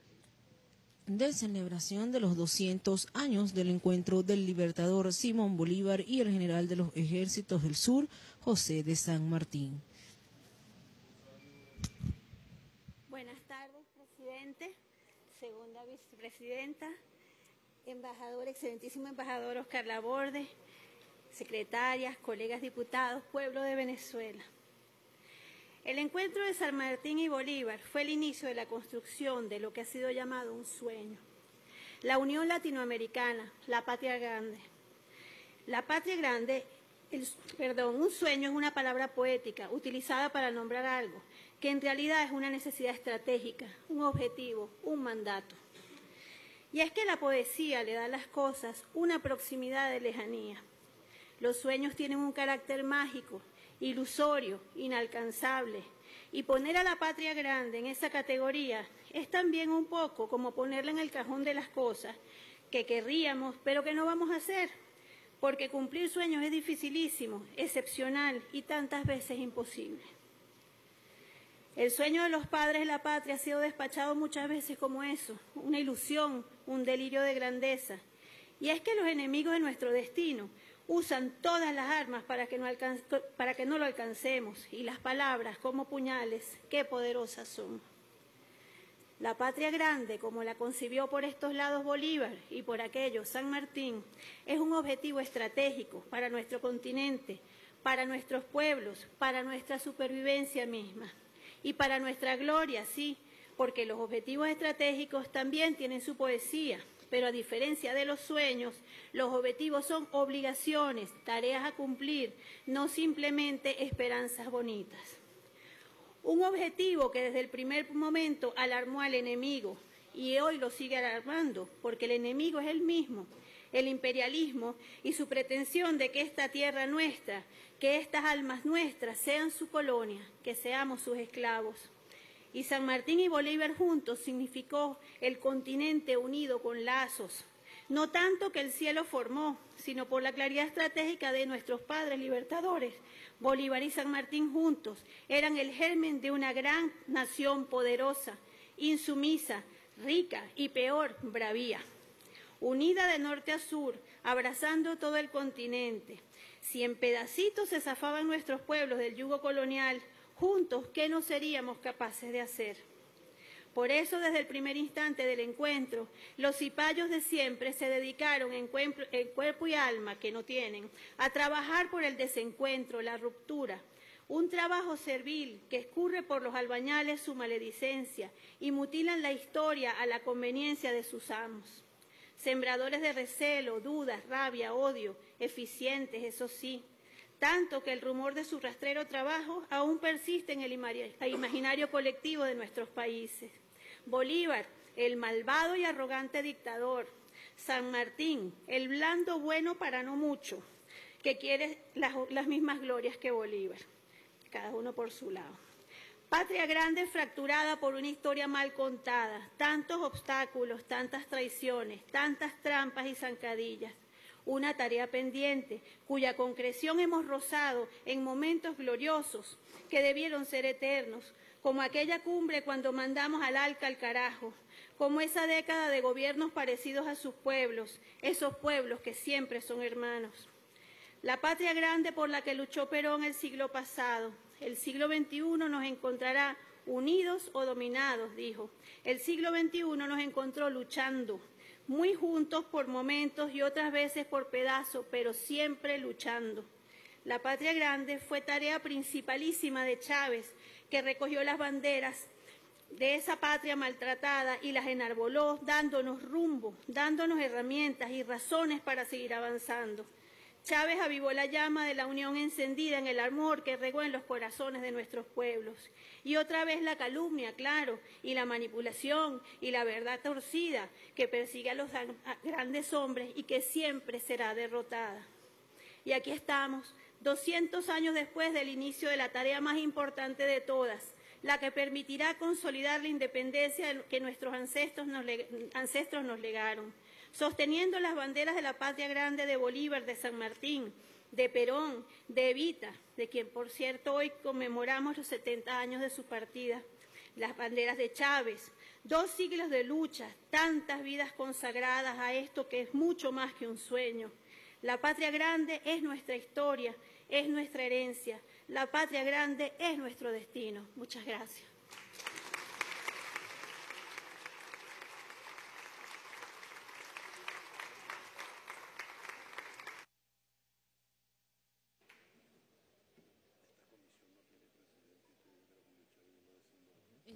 de celebración de los doscientos años del encuentro del libertador Simón Bolívar y el general de los ejércitos del sur, José de San Martín. Buenas tardes, presidente, segunda vicepresidenta, embajador, excelentísimo embajador Oscar Laborde, secretarias, colegas diputados, pueblo de Venezuela. El encuentro de San Martín y Bolívar fue el inicio de la construcción de lo que ha sido llamado un sueño. La Unión Latinoamericana, la patria grande. La patria grande, el, perdón, un sueño es una palabra poética utilizada para nombrar algo que en realidad es una necesidad estratégica, un objetivo, un mandato. Y es que la poesía le da a las cosas una proximidad de lejanía. Los sueños tienen un carácter mágico, ilusorio, inalcanzable, y poner a la patria grande en esa categoría es también un poco como ponerla en el cajón de las cosas que querríamos, pero que no vamos a hacer, porque cumplir sueños es dificilísimo, excepcional y tantas veces imposible. El sueño de los padres de la patria ha sido despachado muchas veces como eso, una ilusión, un delirio de grandeza. Y es que los enemigos de nuestro destino usan todas las armas para que, no alcance, para que no lo alcancemos, y las palabras como puñales, qué poderosas son. La patria grande, como la concibió por estos lados Bolívar y por aquellos San Martín, es un objetivo estratégico para nuestro continente, para nuestros pueblos, para nuestra supervivencia misma y para nuestra gloria, sí, porque los objetivos estratégicos también tienen su poesía, pero a diferencia de los sueños, los objetivos son obligaciones, tareas a cumplir, no simplemente esperanzas bonitas. Un objetivo que desde el primer momento alarmó al enemigo y hoy lo sigue alarmando, porque el enemigo es el mismo, el imperialismo y su pretensión de que esta tierra nuestra, que estas almas nuestras sean su colonia, que seamos sus esclavos. Y San Martín y Bolívar juntos significó el continente unido con lazos, no tanto que el cielo formó, sino por la claridad estratégica de nuestros padres libertadores. Bolívar y San Martín juntos eran el germen de una gran nación poderosa, insumisa, rica y peor, bravía. Unida de norte a sur, abrazando todo el continente. Si en pedacitos se zafaban nuestros pueblos del yugo colonial, juntos, ¿qué no seríamos capaces de hacer? Por eso, desde el primer instante del encuentro, los cipayos de siempre se dedicaron en cuerpo y alma, que no tienen, a trabajar por el desencuentro, la ruptura. Un trabajo servil que escurre por los albañales su maledicencia y mutilan la historia a la conveniencia de sus amos. Sembradores de recelo, dudas, rabia, odio, eficientes, eso sí, tanto que el rumor de su rastrero trabajo aún persiste en el imaginario colectivo de nuestros países. Bolívar, el malvado y arrogante dictador. San Martín, el blando bueno para no mucho, que quiere las, las mismas glorias que Bolívar, cada uno por su lado. Patria grande fracturada por una historia mal contada, tantos obstáculos, tantas traiciones, tantas trampas y zancadillas. Una tarea pendiente, cuya concreción hemos rozado en momentos gloriosos que debieron ser eternos, como aquella cumbre cuando mandamos al Alca al carajo, como esa década de gobiernos parecidos a sus pueblos, esos pueblos que siempre son hermanos. La patria grande por la que luchó Perón el siglo pasado, el siglo veintiuno nos encontrará unidos o dominados, dijo. El siglo veintiuno nos encontró luchando, muy juntos por momentos y otras veces por pedazos, pero siempre luchando. La patria grande fue tarea principalísima de Chávez, que recogió las banderas de esa patria maltratada y las enarboló, dándonos rumbo, dándonos herramientas y razones para seguir avanzando. Chávez avivó la llama de la unión encendida en el amor que regó en los corazones de nuestros pueblos. Y otra vez la calumnia, claro, y la manipulación y la verdad torcida que persigue a los grandes hombres y que siempre será derrotada. Y aquí estamos, doscientos años después del inicio de la tarea más importante de todas, la que permitirá consolidar la independencia que nuestros ancestros nos, ancestros nos legaron. Sosteniendo las banderas de la patria grande de Bolívar, de San Martín, de Perón, de Evita, de quien por cierto hoy conmemoramos los setenta años de su partida, las banderas de Chávez, dos siglos de lucha, tantas vidas consagradas a esto que es mucho más que un sueño. La patria grande es nuestra historia, es nuestra herencia, la patria grande es nuestro destino. Muchas gracias.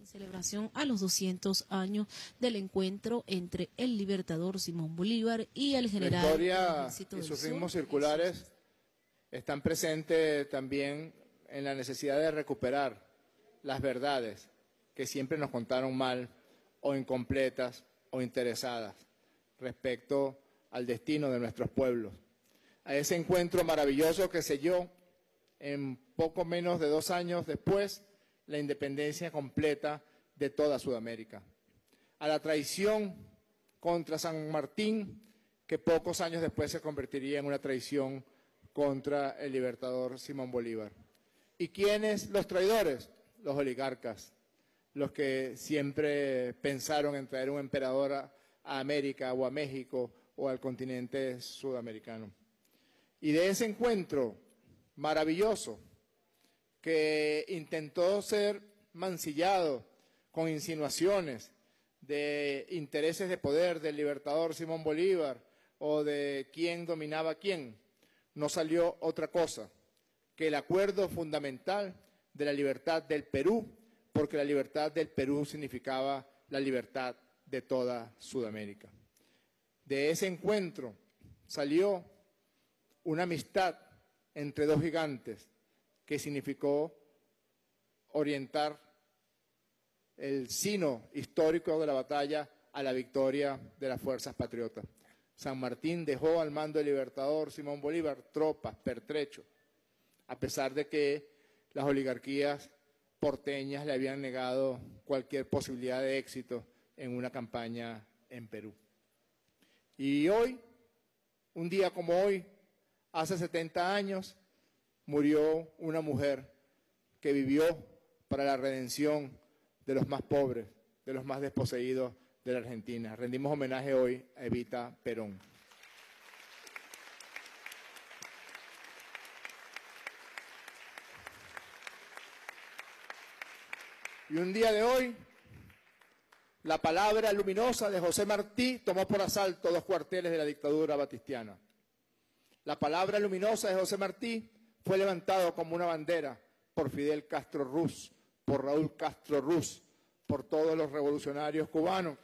Celebración a los doscientos años del encuentro entre el libertador Simón Bolívar y el general. La historia y sus ritmos circulares están presentes también en la necesidad de recuperar las verdades que siempre nos contaron mal o incompletas o interesadas respecto al destino de nuestros pueblos. A ese encuentro maravilloso que selló en poco menos de dos años después la independencia completa de toda Sudamérica. A la traición contra San Martín, que pocos años después se convertiría en una traición contra el libertador Simón Bolívar. ¿Y quiénes los traidores? Los oligarcas, los que siempre pensaron en traer un emperador a América o a México o al continente sudamericano. Y de ese encuentro maravilloso, que intentó ser mancillado con insinuaciones de intereses de poder del libertador Simón Bolívar o de quién dominaba a quién, no salió otra cosa que el acuerdo fundamental de la libertad del Perú, porque la libertad del Perú significaba la libertad de toda Sudamérica. De ese encuentro salió una amistad entre dos gigantes que significó orientar el sino histórico de la batalla a la victoria de las fuerzas patriotas. San Martín dejó al mando del libertador Simón Bolívar tropas, pertrecho, a pesar de que las oligarquías porteñas le habían negado cualquier posibilidad de éxito en una campaña en Perú. Y hoy, un día como hoy, hace setenta años, murió una mujer que vivió para la redención de los más pobres, de los más desposeídos de la Argentina. Rendimos homenaje hoy a Evita Perón. Y un día de hoy, la palabra luminosa de José Martí tomó por asalto dos cuarteles de la dictadura batistiana. La palabra luminosa de José Martí fue levantada como una bandera por Fidel Castro Ruz, por Raúl Castro Ruz, por todos los revolucionarios cubanos,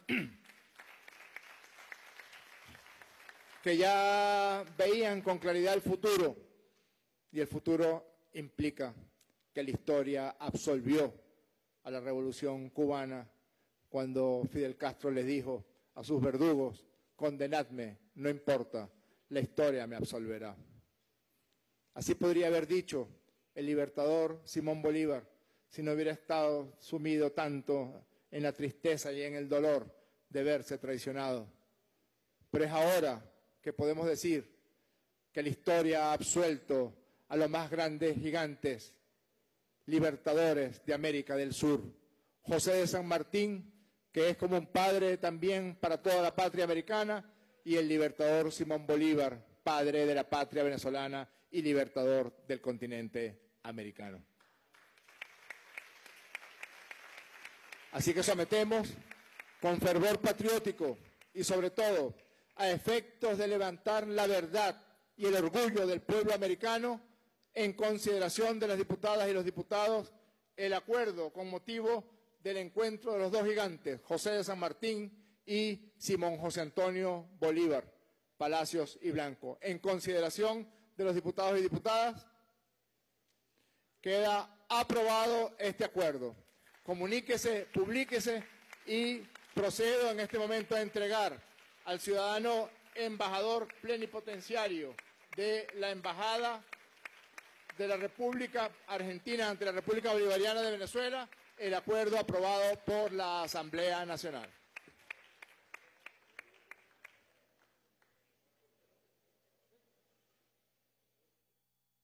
que ya veían con claridad el futuro, y el futuro implica que la historia absolvió a la revolución cubana cuando Fidel Castro les dijo a sus verdugos: condenadme, no importa, la historia me absolverá. Así podría haber dicho el libertador Simón Bolívar si no hubiera estado sumido tanto en la tristeza y en el dolor de verse traicionado. Pero es ahora que podemos decir que la historia ha absuelto a los más grandes gigantes libertadores de América del Sur. José de San Martín, que es como un padre también para toda la patria americana, y el libertador Simón Bolívar, padre de la patria venezolana y libertador del continente americano. Así que sometemos con fervor patriótico y sobre todo a efectos de levantar la verdad y el orgullo del pueblo americano, en consideración de las diputadas y los diputados, el acuerdo con motivo del encuentro de los dos gigantes, José de San Martín y Simón José Antonio Bolívar, Palacios y Blanco. En consideración de los diputados y diputadas, queda aprobado este acuerdo. Comuníquese, publíquese, y procedo en este momento a entregar al ciudadano embajador plenipotenciario de la Embajada de la República Argentina ante la República Bolivariana de Venezuela, el acuerdo aprobado por la Asamblea Nacional.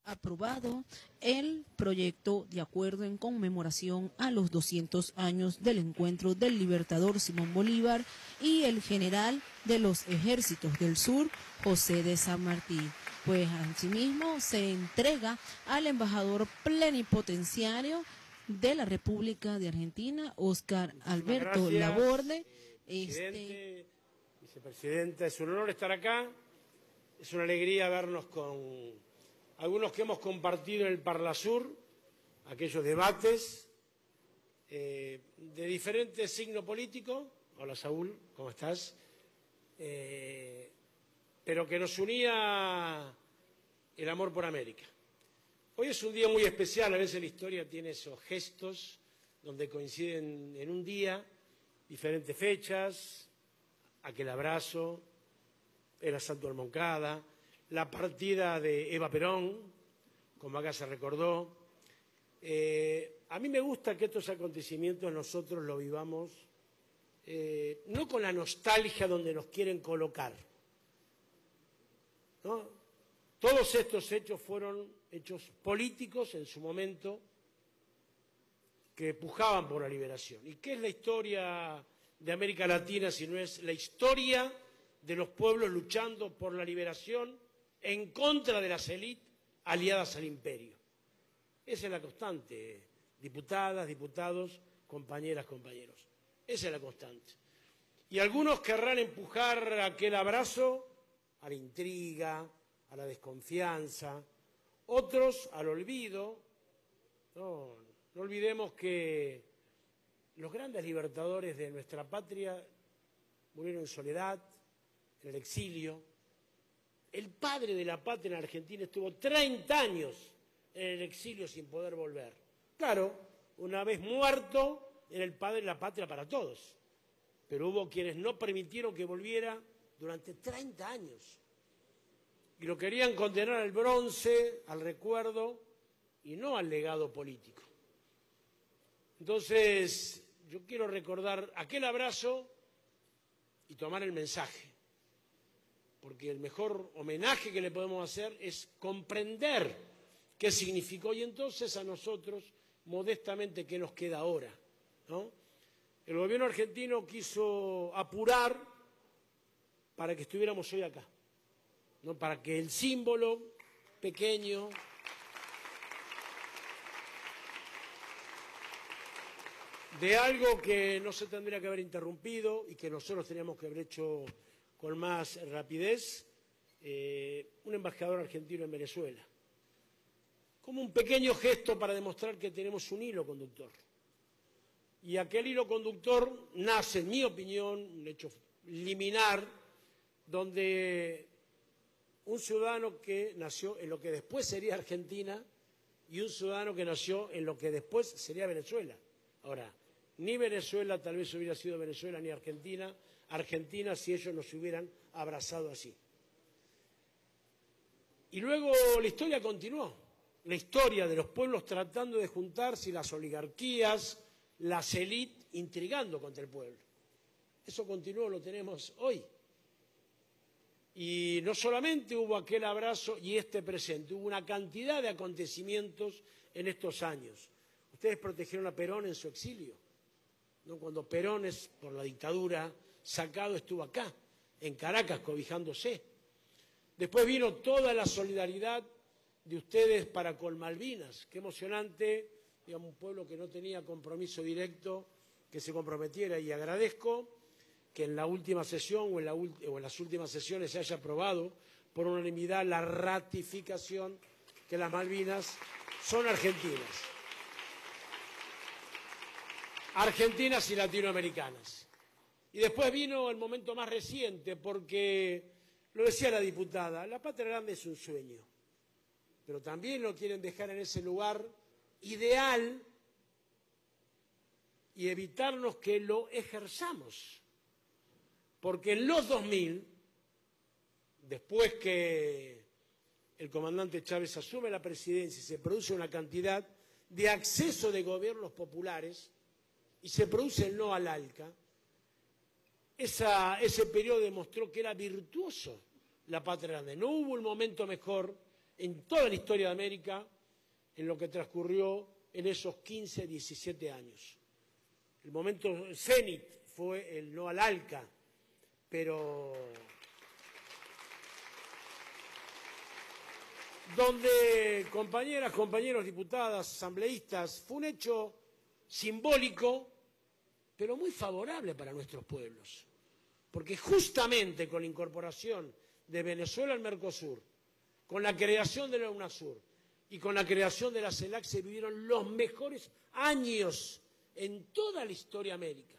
Aprobado el proyecto de acuerdo en conmemoración a los doscientos años del encuentro del libertador Simón Bolívar y el general de los ejércitos del sur, José de San Martín. Pues asimismo se entrega al embajador plenipotenciario de la República de Argentina, Óscar Alberto Laborde. Presidente, este... Vicepresidenta, es un honor estar acá, es una alegría vernos con algunos que hemos compartido en el Parlasur, aquellos debates eh, de diferente signo político. Hola Saúl, ¿cómo estás? Eh, pero que nos unía el amor por América. Hoy es un día muy especial, a veces la historia tiene esos gestos donde coinciden en un día diferentes fechas, aquel abrazo, el asalto al Moncada, la partida de Eva Perón, como acá se recordó. Eh, a mí me gusta que estos acontecimientos nosotros los vivamos, eh, no con la nostalgia donde nos quieren colocar, ¿no? Todos estos hechos fueron hechos políticos en su momento que pujaban por la liberación. ¿Y qué es la historia de América Latina si no es la historia de los pueblos luchando por la liberación en contra de las élites aliadas al imperio? Esa es la constante, diputadas, diputados, compañeras, compañeros. Esa es la constante. Y algunos querrán empujar aquel abrazo a la intriga, a la desconfianza, otros al olvido. No, no olvidemos que los grandes libertadores de nuestra patria murieron en soledad, en el exilio. El padre de la patria en Argentina estuvo treinta años en el exilio sin poder volver. Claro, una vez muerto, era el padre de la patria para todos. Pero hubo quienes no permitieron que volviera durante treinta años. Y lo querían condenar al bronce, al recuerdo, y no al legado político. Entonces, yo quiero recordar aquel abrazo y tomar el mensaje. Porque el mejor homenaje que le podemos hacer es comprender qué significó. Y entonces a nosotros, modestamente, ¿qué nos queda ahora? ¿No? El gobierno argentino quiso apurar para que estuviéramos hoy acá, ¿no? Para que el símbolo pequeño de algo que no se tendría que haber interrumpido y que nosotros teníamos que haber hecho con más rapidez, eh, un embajador argentino en Venezuela. Como un pequeño gesto para demostrar que tenemos un hilo conductor. Y aquel hilo conductor nace, en mi opinión, un hecho liminar, donde un ciudadano que nació en lo que después sería Argentina y un ciudadano que nació en lo que después sería Venezuela. Ahora, ni Venezuela tal vez hubiera sido Venezuela ni Argentina, Argentina si ellos nos hubieran abrazado así. Y luego la historia continuó, la historia de los pueblos tratando de juntarse, las oligarquías, las élites intrigando contra el pueblo. Eso continuó, lo tenemos hoy. Y no solamente hubo aquel abrazo y este presente, hubo una cantidad de acontecimientos en estos años. Ustedes protegieron a Perón en su exilio, ¿no? Cuando Perón, es, por la dictadura, sacado estuvo acá, en Caracas, cobijándose. Después vino toda la solidaridad de ustedes para con Malvinas. Qué emocionante, digamos, un pueblo que no tenía compromiso directo, que se comprometiera. Y agradezco que en la última sesión o en, la o en las últimas sesiones se haya aprobado por unanimidad la ratificación que las Malvinas son argentinas. Argentinas y latinoamericanas. Y después vino el momento más reciente, porque, lo decía la diputada, la patria grande es un sueño, pero también lo quieren dejar en ese lugar ideal y evitarnos que lo ejerzamos. Porque en los dos mil, después que el comandante Chávez asume la presidencia, se produce una cantidad de acceso de gobiernos populares y se produce el no al ALCA. Esa, ese periodo demostró que era virtuoso la patria grande. No hubo un momento mejor en toda la historia de América en lo que transcurrió en esos quince, diecisiete años. El momento cenit fue el no al ALCA, pero donde compañeras, compañeros, diputadas, asambleístas, fue un hecho simbólico, pero muy favorable para nuestros pueblos, porque justamente con la incorporación de Venezuela al Mercosur, con la creación de la UNASUR y con la creación de la CELAC se vivieron los mejores años en toda la historia de América,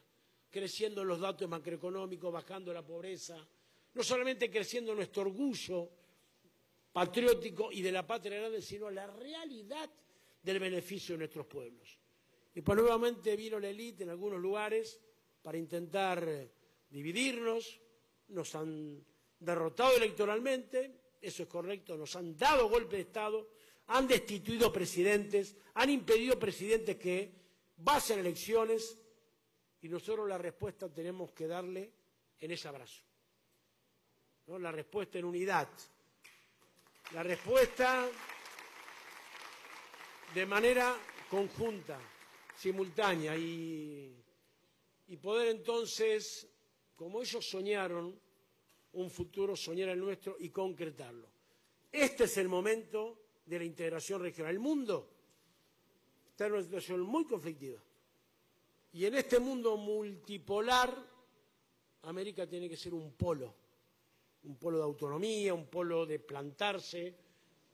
creciendo los datos macroeconómicos, bajando la pobreza, no solamente creciendo nuestro orgullo patriótico y de la patria grande, sino la realidad del beneficio de nuestros pueblos. Y pues nuevamente vino la élite en algunos lugares para intentar dividirnos, nos han derrotado electoralmente, eso es correcto, nos han dado golpe de Estado, han destituido presidentes, han impedido presidentes que vayan a elecciones y nosotros la respuesta tenemos que darle en ese abrazo, ¿no? La respuesta en unidad, la respuesta de manera conjunta, simultánea, y, y poder entonces, como ellos soñaron, un futuro soñar el nuestro y concretarlo. Este es el momento de la integración regional. El mundo está en una situación muy conflictiva y en este mundo multipolar América tiene que ser un polo, un polo de autonomía, un polo de plantarse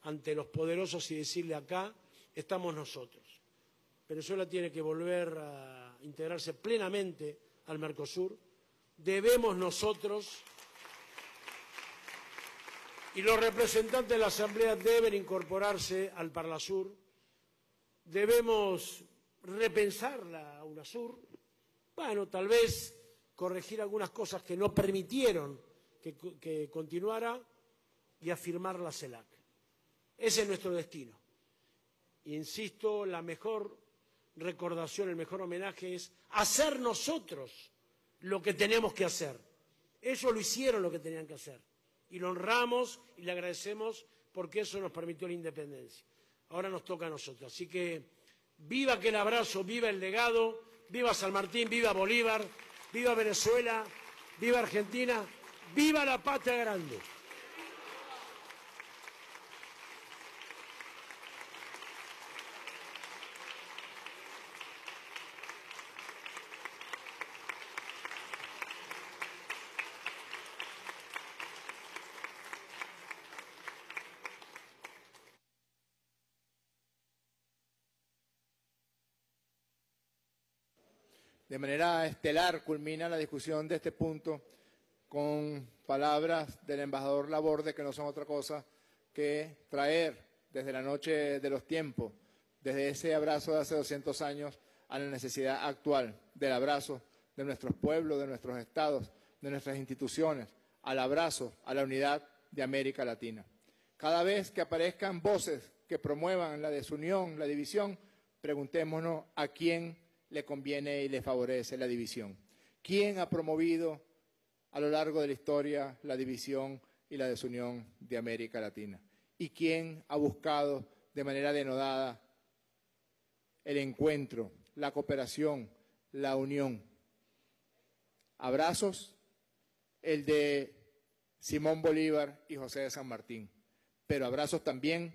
ante los poderosos y decirle acá estamos nosotros. Venezuela tiene que volver a integrarse plenamente al Mercosur. Debemos nosotros Y los representantes de la Asamblea deben incorporarse al Parlasur. Debemos repensar la UNASUR. Bueno, tal vez corregir algunas cosas que no permitieron que, que continuara y afirmar la CELAC. Ese es nuestro destino. Insisto, la mejor recordación, el mejor homenaje es hacer nosotros lo que tenemos que hacer. Ellos lo hicieron lo que tenían que hacer. Y lo honramos y le agradecemos porque eso nos permitió la independencia. Ahora nos toca a nosotros. Así que viva aquel abrazo, viva el legado, viva San Martín, viva Bolívar, viva Venezuela, viva Argentina, viva la patria grande. De manera estelar culmina la discusión de este punto con palabras del embajador Laborde, que no son otra cosa que traer desde la noche de los tiempos, desde ese abrazo de hace doscientos años a la necesidad actual del abrazo de nuestros pueblos, de nuestros estados, de nuestras instituciones, al abrazo a la unidad de América Latina. Cada vez que aparezcan voces que promuevan la desunión, la división, preguntémonos a quién le conviene y le favorece la división. ¿Quién ha promovido a lo largo de la historia la división y la desunión de América Latina? ¿Y quién ha buscado de manera denodada el encuentro, la cooperación, la unión? Abrazos, el de Simón Bolívar y José de San Martín, pero abrazos también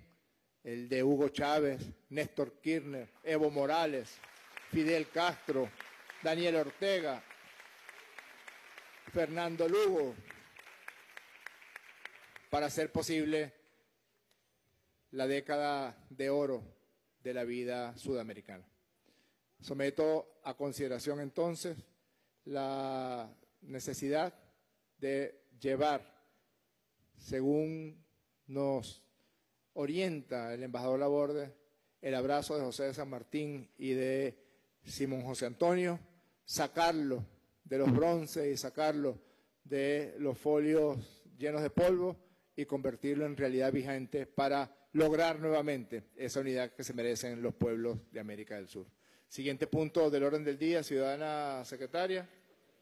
el de Hugo Chávez, Néstor Kirchner, Evo Morales, Fidel Castro, Daniel Ortega, Fernando Lugo, para hacer posible la década de oro de la vida sudamericana. Someto a consideración entonces la necesidad de llevar, según nos orienta el embajador Laborde, el abrazo de José de San Martín y de Simón José Antonio, sacarlo de los bronces y sacarlo de los folios llenos de polvo y convertirlo en realidad vigente para lograr nuevamente esa unidad que se merecen los pueblos de América del Sur. Siguiente punto del orden del día, ciudadana secretaria.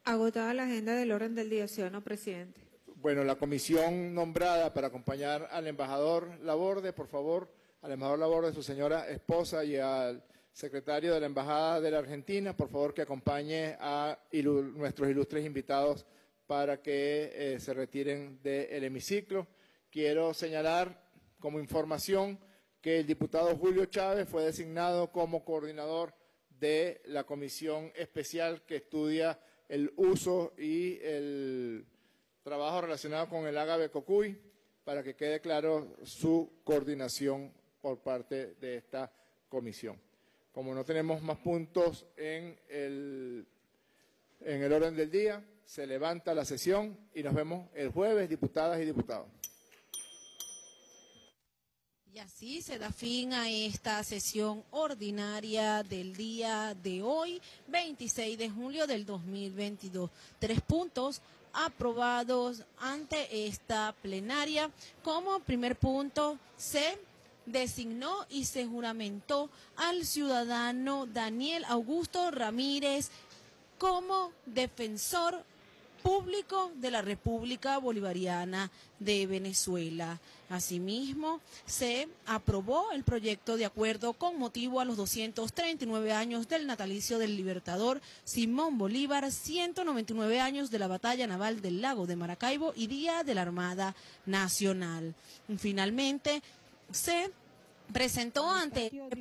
Agotada la agenda del orden del día, ciudadano presidente. Bueno, la comisión nombrada para acompañar al embajador Laborde, por favor, al embajador Laborde, su señora esposa y al secretario de la Embajada de la Argentina, por favor que acompañe a ilu nuestros ilustres invitados para que eh, se retiren del hemiciclo. Quiero señalar como información que el diputado Julio Chávez fue designado como coordinador de la Comisión Especial que estudia el uso y el trabajo relacionado con el ágave cocuy, para que quede claro su coordinación por parte de esta comisión. Como no tenemos más puntos en el, en el orden del día, se levanta la sesión y nos vemos el jueves, diputadas y diputados. Y así se da fin a esta sesión ordinaria del día de hoy, veintiséis de julio del dos mil veintidós. Tres puntos aprobados ante esta plenaria. Como primer punto, se designó y se juramentó al ciudadano Daniel Augusto Ramírez como defensor público de la República Bolivariana de Venezuela. Asimismo, se aprobó el proyecto de acuerdo con motivo a los doscientos treinta y nueve años del natalicio del libertador Simón Bolívar, ciento noventa y nueve años de la batalla naval del lago de Maracaibo y Día de la Armada Nacional. Finalmente, se presentó ante el Parlamento.